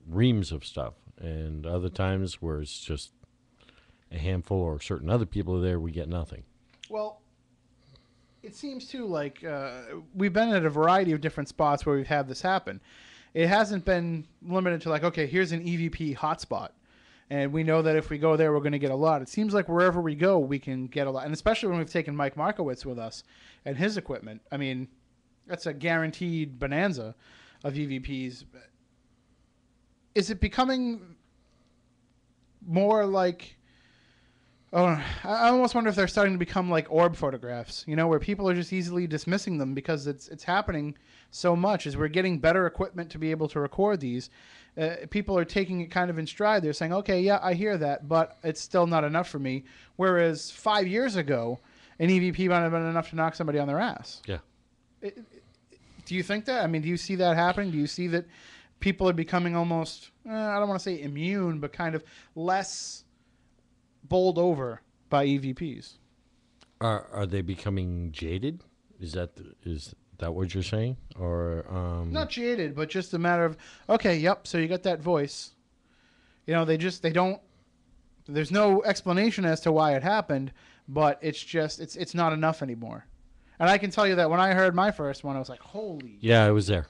reams of stuff. And other times where it's just a handful or certain other people are there, we get nothing. Well... It seems, too, like we've been at a variety of different spots where we've had this happen. It hasn't been limited to, like, okay, here's an EVP hotspot, and we know that if we go there, we're going to get a lot. It seems like wherever we go, we can get a lot, and especially when we've taken Mike Markowitz with us and his equipment. I mean, that's a guaranteed bonanza of EVPs. Is it becoming more like... Oh, I almost wonder if they're starting to become like orb photographs, you know, where people are just easily dismissing them because it's happening so much as we're getting better equipment to be able to record these. People are taking it kind of in stride. They're saying, okay, yeah, I hear that, but it's still not enough for me. Whereas 5 years ago, an EVP might have been enough to knock somebody on their ass. Yeah. Do you think that? I mean, do you see that happening? Do you see that people are becoming almost, I don't want to say immune, but kind of less... bowled over by EVPs. Are they becoming jaded? Is that what you're saying? Or not jaded, but just a matter of, okay, yep, so you got that voice. You know, there's no explanation as to why it happened, but it's just it's not enough anymore. And I can tell you that when I heard my first one, I was like, holy. Yeah, I was there.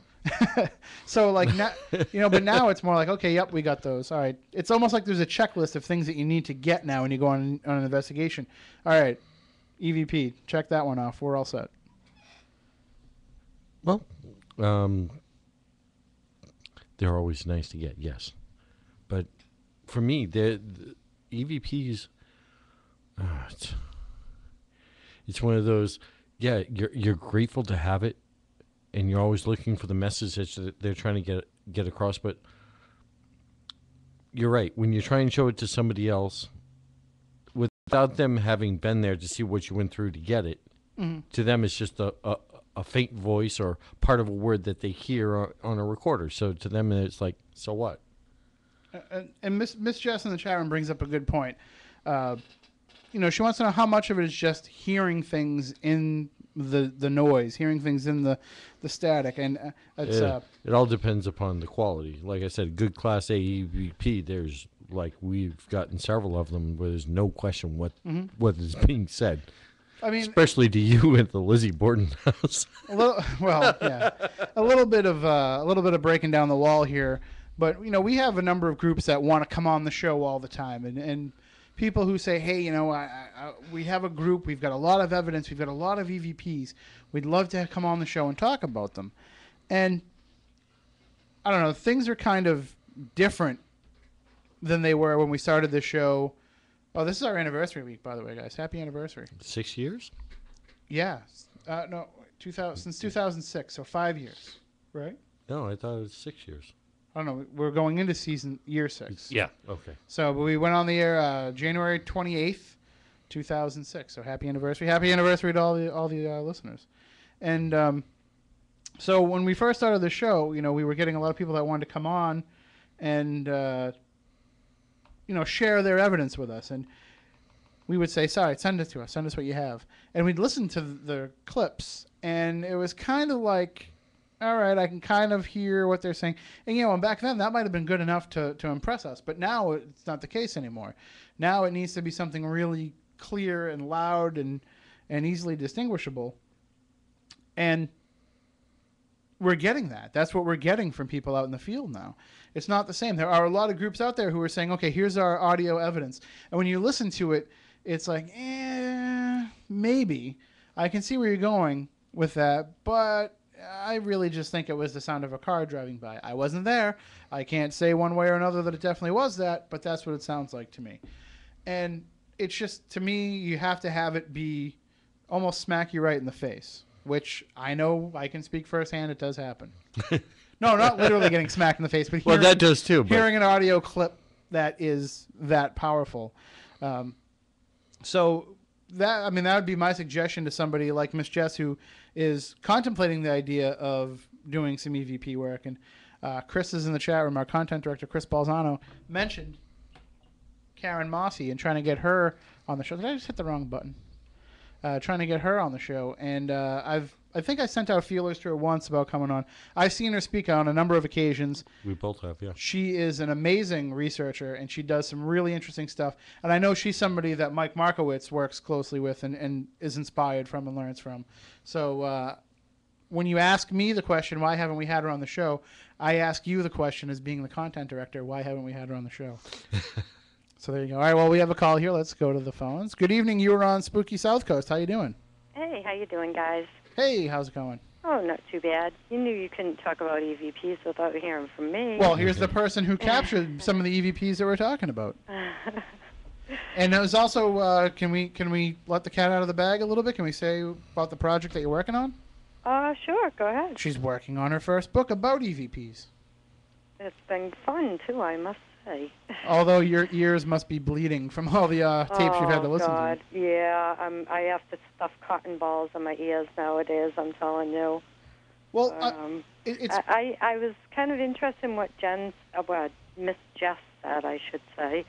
So like now, you know, but now it's more like, okay, yep, we got those. All right. It's almost like there's a checklist of things that you need to get now when you go on an investigation. All right. EVP, check that one off. We're all set. Well, they're always nice to get. Yes. But for me, the EVPs, it's one of those, yeah, you're grateful to have it. And you're always looking for the message that they're trying to get across. But you're right. When you try and show it to somebody else, without them having been there to see what you went through to get it, mm-hmm. to them it's just a faint voice or part of a word that they hear on a recorder. So to them it's like, so what? And Miss Jess in the chat room brings up a good point. You know, she wants to know how much of it is just hearing things in the noise, hearing things in the static. And it's, yeah, it all depends upon the quality. Like I said, good class A EVP, there's like we've gotten several of them where there's no question what is being said. I mean, especially to you at the Lizzie Borden house. A little bit of breaking down the wall here, but you know, we have a number of groups that want to come on the show all the time, and people who say, hey, you know, we have a group. We've got a lot of evidence. We've got a lot of EVPs. We'd love to come on the show and talk about them. And I don't know. Things are kind of different than they were when we started the show. Oh, this is our anniversary week, by the way, guys. Happy anniversary. 6 years? Yeah. No, since 2006, so 5 years, right? No, I thought it was 6 years. I don't know. We're going into year 6. Yeah. Okay. So we went on the air January 28th, 2006. So happy anniversary! Happy anniversary to all the listeners. And so when we first started the show, you know, we were getting a lot of people that wanted to come on and you know, share their evidence with us, and we would say, "Sorry, send it to us. Send us what you have." And we'd listen to the clips, and it was kind of like, all right, I can kind of hear what they're saying. And, you know, and back then, that might have been good enough to impress us. But now it's not the case anymore. Now it needs to be something really clear and loud and easily distinguishable. And we're getting that. That's what we're getting from people out in the field now. It's not the same. There are a lot of groups out there who are saying, okay, here's our audio evidence. And when you listen to it, it's like, eh, maybe. I can see where you're going with that, but I really just think it was the sound of a car driving by. I wasn't there. I can't say one way or another that it definitely was that, but that's what it sounds like to me. And it's just, to me, you have to have it be almost smack you right in the face, which I know I can speak firsthand. It does happen. No, not literally getting smacked in the face, but hearing, well, that does too. But hearing an audio clip that is that powerful. So that, I mean, that would be my suggestion to somebody like Miss Jess, who is contemplating the idea of doing some EVP work. And Chris is in the chat room. Our content director, Chris Balzano, mentioned Karen Mosse and trying to get her on the show. Did I just hit the wrong button? Trying to get her on the show. And I think I sent out feelers to her once about coming on. I've seen her speak on a number of occasions. We both have, yeah. She is an amazing researcher, and she does some really interesting stuff. And I know she's somebody that Mike Markowitz works closely with and is inspired from and learns from. So when you ask me the question, why haven't we had her on the show, I ask you the question as being the content director, why haven't we had her on the show? So there you go. All right, well, we have a call here. Let's go to the phones. Good evening. You were on Spooky South Coast. How you doing? Hey, how you doing, guys? Hey, how's it going? Oh, not too bad. You knew you couldn't talk about EVPs without hearing from me. Well, here's the person who captured some of the EVPs that we're talking about. And it was also, can we let the cat out of the bag a little bit? Can we say about the project that you're working on? Sure. Go ahead. She's working on her first book about EVPs. It's been fun, too, I must say. Although your ears must be bleeding from all the tapes you've had to listen God. To. Yeah, I have to stuff cotton balls in my ears nowadays, I'm telling you. Well, I was kind of interested in what Miss Jess said, I should say,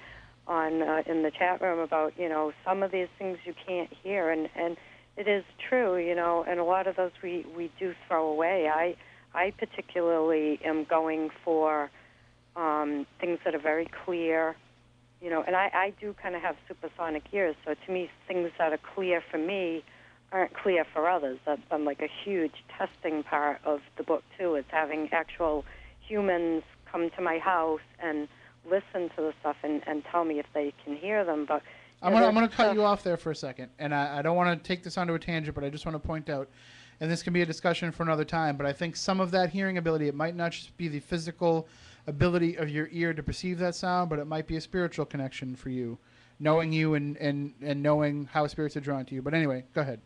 on in the chat room about, you know, some of these things you can't hear. And it is true, you know, and a lot of those we do throw away. I particularly am going for things that are very clear, you know, and I do kind of have supersonic ears, so to me, things that are clear for me aren't clear for others. That's been like a huge testing part of the book, too, is having actual humans come to my house and listen to the stuff and tell me if they can hear them. But I'm going to cut you off there for a second, and I don't want to take this onto a tangent, but I just want to point out, and this can be a discussion for another time, but I think some of that hearing ability, it might not just be the physical ability of your ear to perceive that sound, but it might be a spiritual connection for you, knowing you and knowing how spirits are drawn to you. But anyway, go ahead.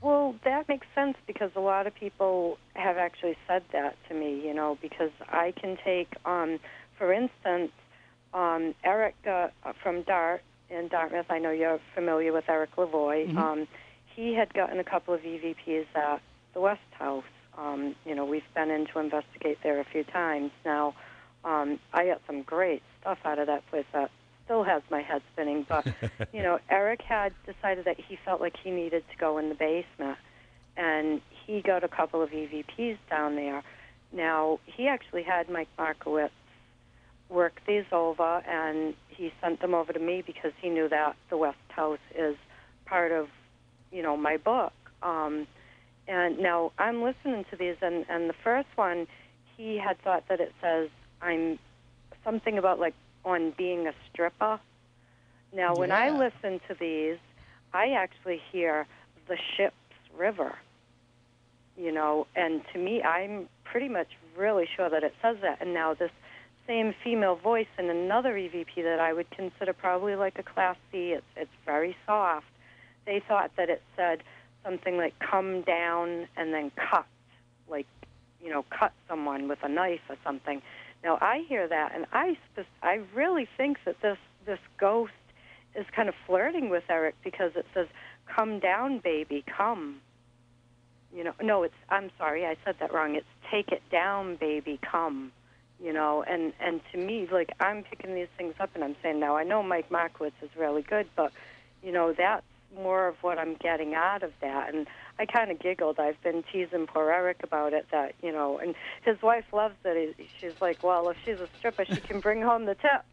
Well, that makes sense because a lot of people have actually said that to me, you know, because I can take, for instance, Eric from Dart in Dartmouth. I know you're familiar with Eric Lavoy. Mm-hmm. He had gotten a couple of EVPs at the West House. You know, we've been in to investigate there a few times. Now, I got some great stuff out of that place that still has my head spinning. But, you know, Eric had decided that he felt like he needed to go in the basement. And he got a couple of EVPs down there. Now, he actually had Mike Markowitz work these over, and he sent them over to me because he knew that the West House is part of, you know, my book. And now I'm listening to these, and the first one, he had thought that it says, I'm something about, like, on being a stripper. Now, when I listen to these, I actually hear the ship's river, you know, and to me, I'm pretty much really sure that it says that. And now this same female voice in another EVP that I would consider probably like a Class C, it's very soft. They thought that it said something like come down and then cut, like, you know, cut someone with a knife or something. Now, I hear that, and I really think that this ghost is kind of flirting with Eric because it says, come down, baby, come. You know, no, it's, I'm sorry, I said that wrong. It's take it down, baby, come. You know, and to me, like, I'm picking these things up, and I'm saying, now, I know Mike Markowitz is really good, but, you know, that's more of what I'm getting out of that. And I kind of giggled. I've been teasing poor Eric about it, that, you know, and his wife loves it. She's like, well, if she's a stripper, she can bring home the tips.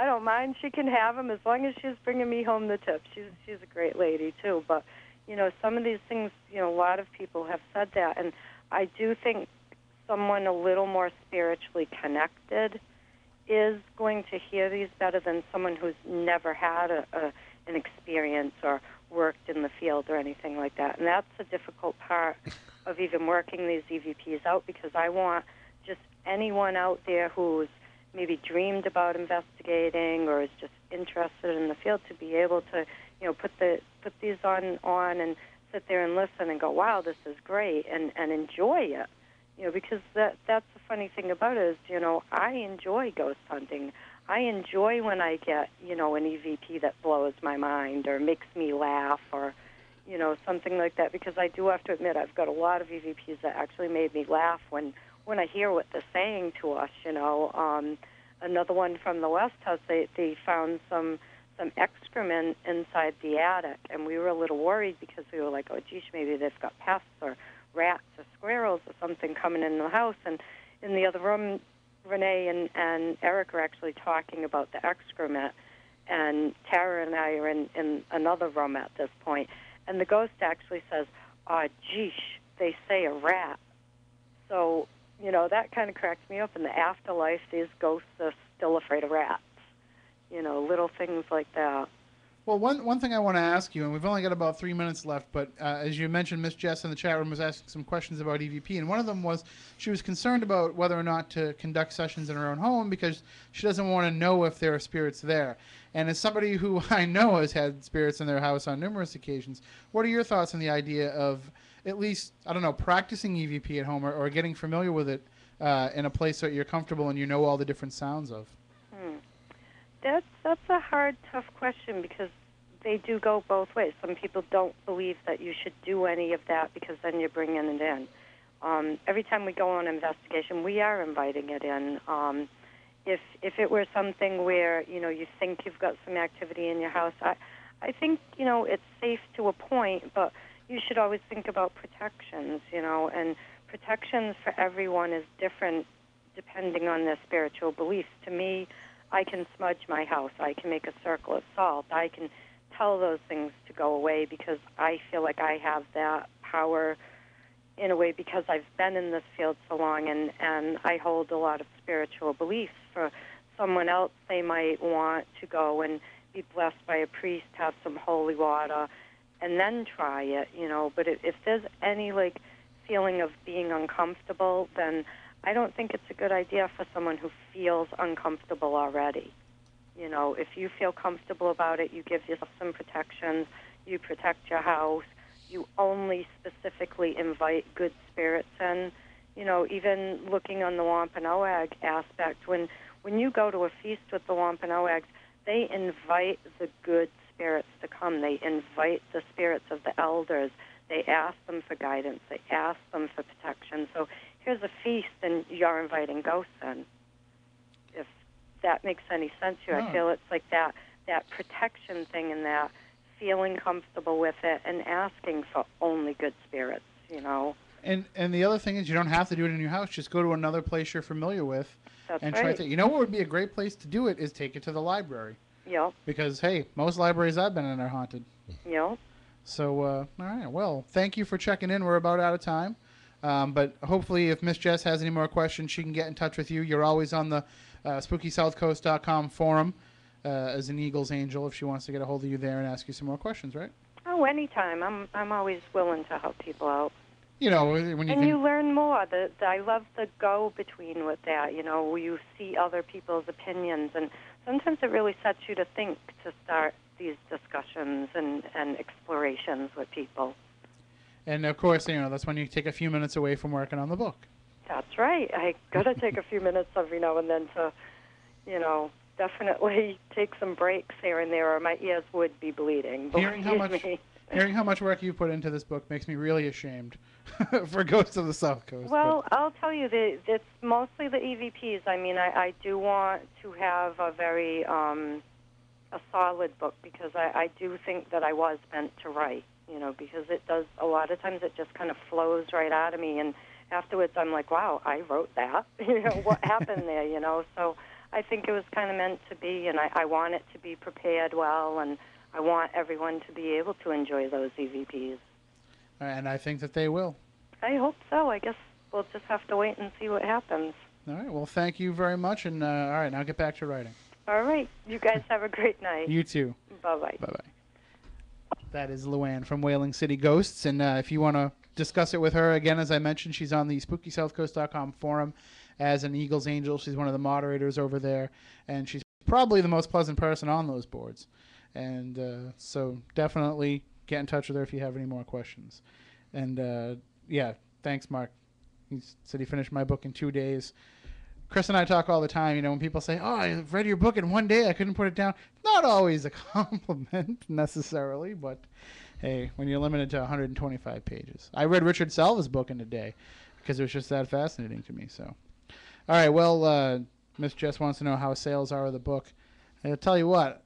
I don't mind. She can have them as long as she's bringing me home the tips. She's a great lady, too. But, you know, some of these things, you know, a lot of people have said that. And I do think someone a little more spiritually connected is going to hear these better than someone who's never had an experience or worked in the field or anything like that. And that's a difficult part of even working these EVPs out, because I want just anyone out there who's maybe dreamed about investigating or is just interested in the field to be able to, you know, put these on and sit there and listen and go, wow, this is great, and enjoy it. You know, because that's the funny thing about it is, you know, I enjoy ghost hunting. I enjoy when I get, you know, an EVP that blows my mind or makes me laugh or, you know, something like that, because I do have to admit I've got a lot of EVPs that actually made me laugh when I hear what they're saying to us, you know. Another one from the West House, they found some excrement inside the attic, and we were a little worried because we were like, oh, geez, maybe they've got pests or rats or squirrels or something coming in the house. And in the other room, Renee and Eric are actually talking about the excrement, and Tara and I are in another room at this point. And the ghost actually says, oh, geesh, they say a rat. So, you know, that kind of cracks me up. In the afterlife, these ghosts are still afraid of rats. You know, little things like that. Well, one thing I want to ask you, and we've only got about 3 minutes left, but as you mentioned, Miss Jess in the chat room was asking some questions about EVP, and one of them was she was concerned about whether or not to conduct sessions in her own home because she doesn't want to know if there are spirits there. And as somebody who I know has had spirits in their house on numerous occasions, what are your thoughts on the idea of at least, I don't know, practicing EVP at home or getting familiar with it in a place that you're comfortable and you know all the different sounds of? That's a hard, tough question because they do go both ways. Some people don't believe that you should do any of that because then you're bringing it in. Every time we go on investigation, we are inviting it in. If it were something where, you know, you think you've got some activity in your house, I think, you know, it's safe to a point, but you should always think about protections, you know, and protections for everyone is different depending on their spiritual beliefs. To me, I can smudge my house. I can make a circle of salt. I can tell those things to go away because I feel like I have that power in a way because I've been in this field so long and I hold a lot of spiritual beliefs. For someone else, they might want to go and be blessed by a priest, have some holy water, and then try it, you know. But if there's any, like, feeling of being uncomfortable, then I don't think it's a good idea for someone who feels uncomfortable already. You know, if you feel comfortable about it, you give yourself some protections, you protect your house, you only specifically invite good spirits in. You know, even looking on the Wampanoag aspect, when you go to a feast with the Wampanoags, they invite the good spirits to come. They invite the spirits of the elders. They ask them for guidance. They ask them for protection. So here's a feast, and you're inviting ghosts in. If that makes any sense here, I feel it's like that protection thing and that feeling comfortable with it and asking for only good spirits, you know. And the other thing is you don't have to do it in your house. Just go to another place you're familiar with. That's and right. Try to. You know what would be a great place to do it is take it to the library. Yep. Because, hey, most libraries I've been in are haunted. Yep. So, all right. Well, thank you for checking in. We're about out of time. But hopefully if Miss Jess has any more questions, she can get in touch with you. You're always on the SpookySouthCoast.com forum as an Eagles Angel if she wants to get a hold of you there and ask you some more questions, right? Oh, anytime. I'm always willing to help people out. You know, when you and you learn more. I love the go-between with that, you know, where you see other people's opinions. And sometimes it really sets you to think to start these discussions and explorations with people. And, of course, you know, that's when you take a few minutes away from working on the book. That's right. I got to take a few minutes every now and then to, you know, definitely take some breaks here and there or my ears would be bleeding. Hearing how much work you put into this book makes me really ashamed for Ghosts of the South Coast. Well, but I'll tell you, it's mostly the EVPs. I mean, I do want to have a very a solid book because I do think that I was meant to write. You know, because it does, a lot of times it just kind of flows right out of me, and afterwards I'm like, wow, I wrote that. You know, what happened there, you know? So I think it was kind of meant to be, and I want it to be prepared well, and I want everyone to be able to enjoy those EVPs. And I think that they will. I hope so. I guess we'll just have to wait and see what happens. All right. Well, thank you very much. And all right, now get back to writing. All right. You guys have a great night. You too. Bye-bye. Bye-bye. That is Luanne from Wailing City Ghosts. And if you want to discuss it with her, again, as I mentioned, she's on the SpookySouthCoast.com forum as an Eagles Angel. She's one of the moderators over there. And she's probably the most pleasant person on those boards. And so definitely get in touch with her if you have any more questions. And, yeah, thanks, Mark. He said he finished my book in 2 days. Chris and I talk all the time, you know, when people say, oh, I read your book in 1 day, I couldn't put it down. Not always a compliment necessarily, but hey, when you're limited to 125 pages. I read Richard Salva's book in a day because it was just that fascinating to me. So, all right, well, Miss Jess wants to know how sales are of the book. And I'll tell you what,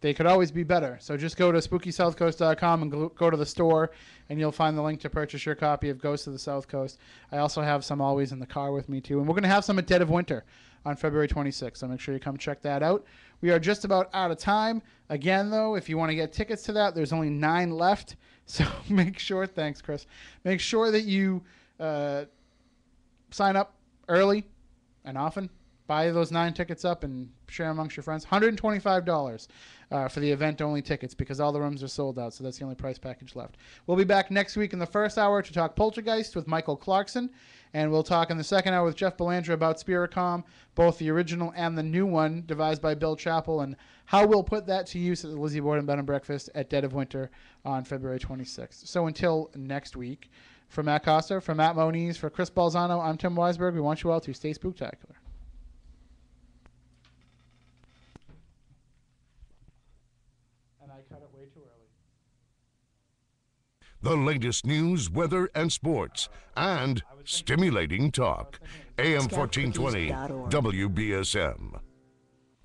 they could always be better. So just go to SpookySouthCoast.com and go to the store, and you'll find the link to purchase your copy of Ghosts of the South Coast. I also have some always in the car with me, too. And we're going to have some at Dead of Winter on February 26th, so make sure you come check that out. We are just about out of time. Again, though, if you want to get tickets to that, there's only 9 left. So make sure, thanks, Chris, make sure that you sign up early and often. Buy those 9 tickets up and share amongst your friends. $125 for the event-only tickets because all the rooms are sold out, so that's the only price package left. We'll be back next week in the first hour to talk Poltergeist with Michael Clarkson, and we'll talk in the second hour with Jeff Belanger about Spiricom, both the original and the new one devised by Bill Chappell, and how we'll put that to use at the Lizzie Borden Bed and Breakfast at Dead of Winter on February 26th. So until next week, for Matt Costa, for Matt Moniz, for Chris Balzano, I'm Tim Weisberg. We want you all to stay spooktacular. The latest news, weather, and sports, and stimulating talk. AM 1420, WBSM.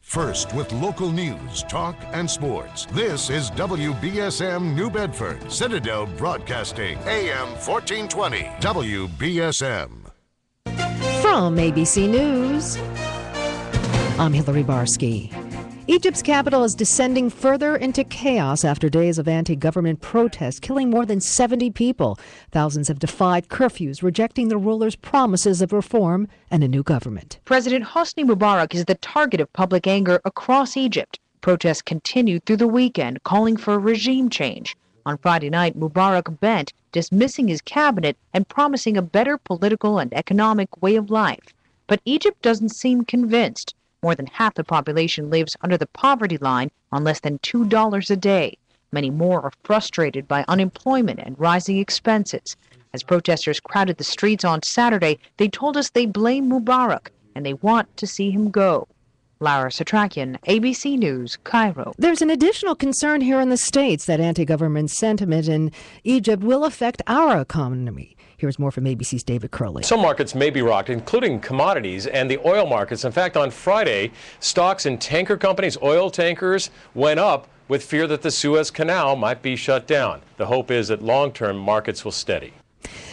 First with local news, talk, and sports. This is WBSM New Bedford, Citadel Broadcasting, AM 1420, WBSM. From ABC News, I'm Hillary Barsky. Egypt's capital is descending further into chaos after days of anti-government protests, killing more than 70 people. Thousands have defied curfews, rejecting the ruler's promises of reform and a new government. President Hosni Mubarak is the target of public anger across Egypt. Protests continued through the weekend, calling for regime change. On Friday night, Mubarak bent, dismissing his cabinet and promising a better political and economic way of life. But Egypt doesn't seem convinced. More than half the population lives under the poverty line on less than $2 a day. Many more are frustrated by unemployment and rising expenses. As protesters crowded the streets on Saturday, they told us they blame Mubarak and they want to see him go. Lara Satrakian, ABC News, Cairo. There's an additional concern here in the States that anti-government sentiment in Egypt will affect our economy. Here's more from ABC's David Curley. Some markets may be rocked, including commodities and the oil markets. In fact, on Friday, stocks in tanker companies, oil tankers, went up with fear that the Suez Canal might be shut down. The hope is that long-term markets will steady.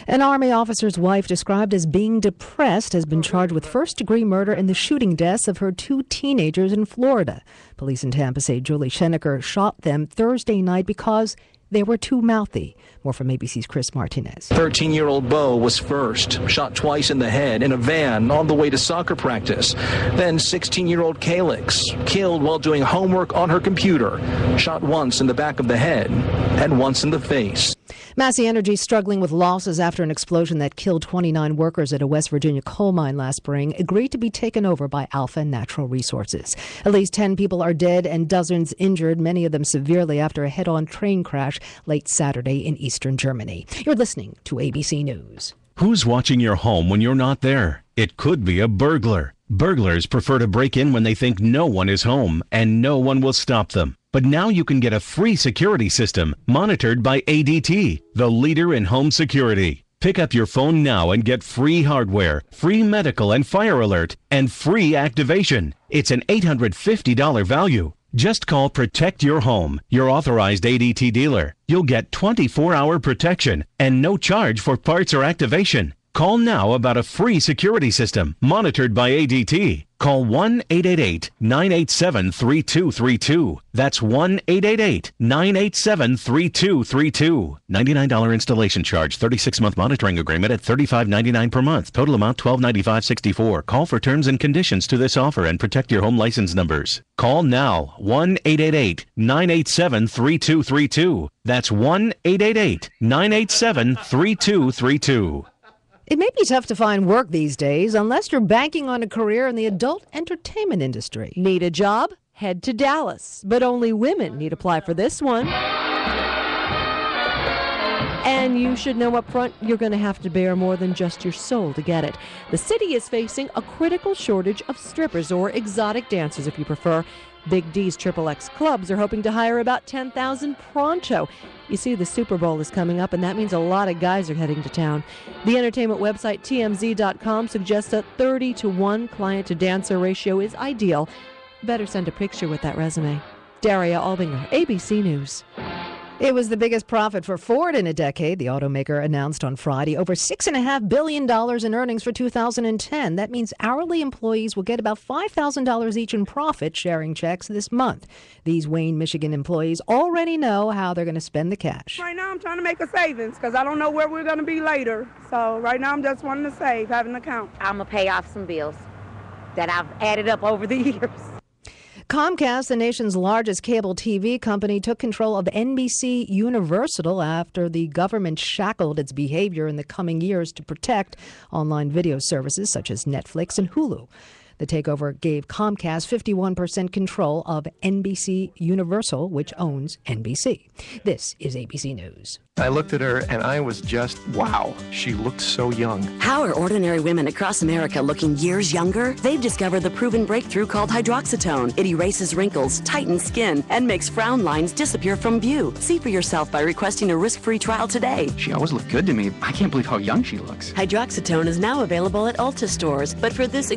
An Army officer's wife, described as being depressed, has been charged with first-degree murder in the shooting deaths of her 2 teenagers in Florida. Police in Tampa say Julie Schenecker shot them Thursday night because they were too mouthy. More from ABC's Chris Martinez. 13-year-old Beau was first, shot twice in the head in a van on the way to soccer practice. Then 16-year-old Calix, killed while doing homework on her computer, shot once in the back of the head and once in the face. Massey Energy struggling with losses after an explosion that killed 29 workers at a West Virginia coal mine last spring, agreed to be taken over by Alpha Natural Resources. At least 10 people are dead and dozens injured, many of them severely after a head-on train crash late Saturday in eastern Germany. You're listening to ABC News. Who's watching your home when you're not there? It could be a burglar. Burglars prefer to break in when they think no one is home and no one will stop them. But now you can get a free security system monitored by ADT, the leader in home security. Pick up your phone now and get free hardware, free medical and fire alert, and free activation. It's an $850 value. Just call Protect Your Home, your authorized ADT dealer. You'll get 24-hour protection and no charge for parts or activation. Call now about a free security system monitored by ADT. Call 1-888-987-3232. That's 1-888-987-3232. $99 installation charge, 36-month monitoring agreement at $35.99 per month. Total amount $1295.64. Call for terms and conditions to this offer and protect your home license numbers. Call now, 1-888-987-3232. That's 1-888-987-3232. It may be tough to find work these days unless you're banking on a career in the adult entertainment industry. Need a job? Head to Dallas. But only women need apply for this one. And you should know up front, you're going to have to bear more than just your soul to get it. The city is facing a critical shortage of strippers, or exotic dancers if you prefer. Big D's XXX clubs are hoping to hire about 10,000 pronto. You see, the Super Bowl is coming up, and that means a lot of guys are heading to town. The entertainment website TMZ.com suggests a 30-to-1 client-to-dancer ratio is ideal. Better send a picture with that resume. Daria Albinger, ABC News. It was the biggest profit for Ford in a decade. The automaker announced on Friday over $6.5 billion in earnings for 2010. That means hourly employees will get about $5,000 each in profit-sharing checks this month. These Wayne, Michigan employees already know how they're going to spend the cash. Right now I'm trying to make a savings because I don't know where we're going to be later. So right now I'm just wanting to save, have an account. I'm going to pay off some bills that I've added up over the years. Comcast, the nation's largest cable TV company, took control of NBC Universal after the government shackled its behavior in the coming years to protect online video services such as Netflix and Hulu. The takeover gave Comcast 51% control of NBC Universal, which owns NBC. This is ABC News. I looked at her and I was just, wow, she looked so young. How are ordinary women across America looking years younger? They've discovered the proven breakthrough called hydroxytone. It erases wrinkles, tightens skin, and makes frown lines disappear from view. See for yourself by requesting a risk-free trial today. She always looked good to me. I can't believe how young she looks. Hydroxytone is now available at Ulta stores, but for this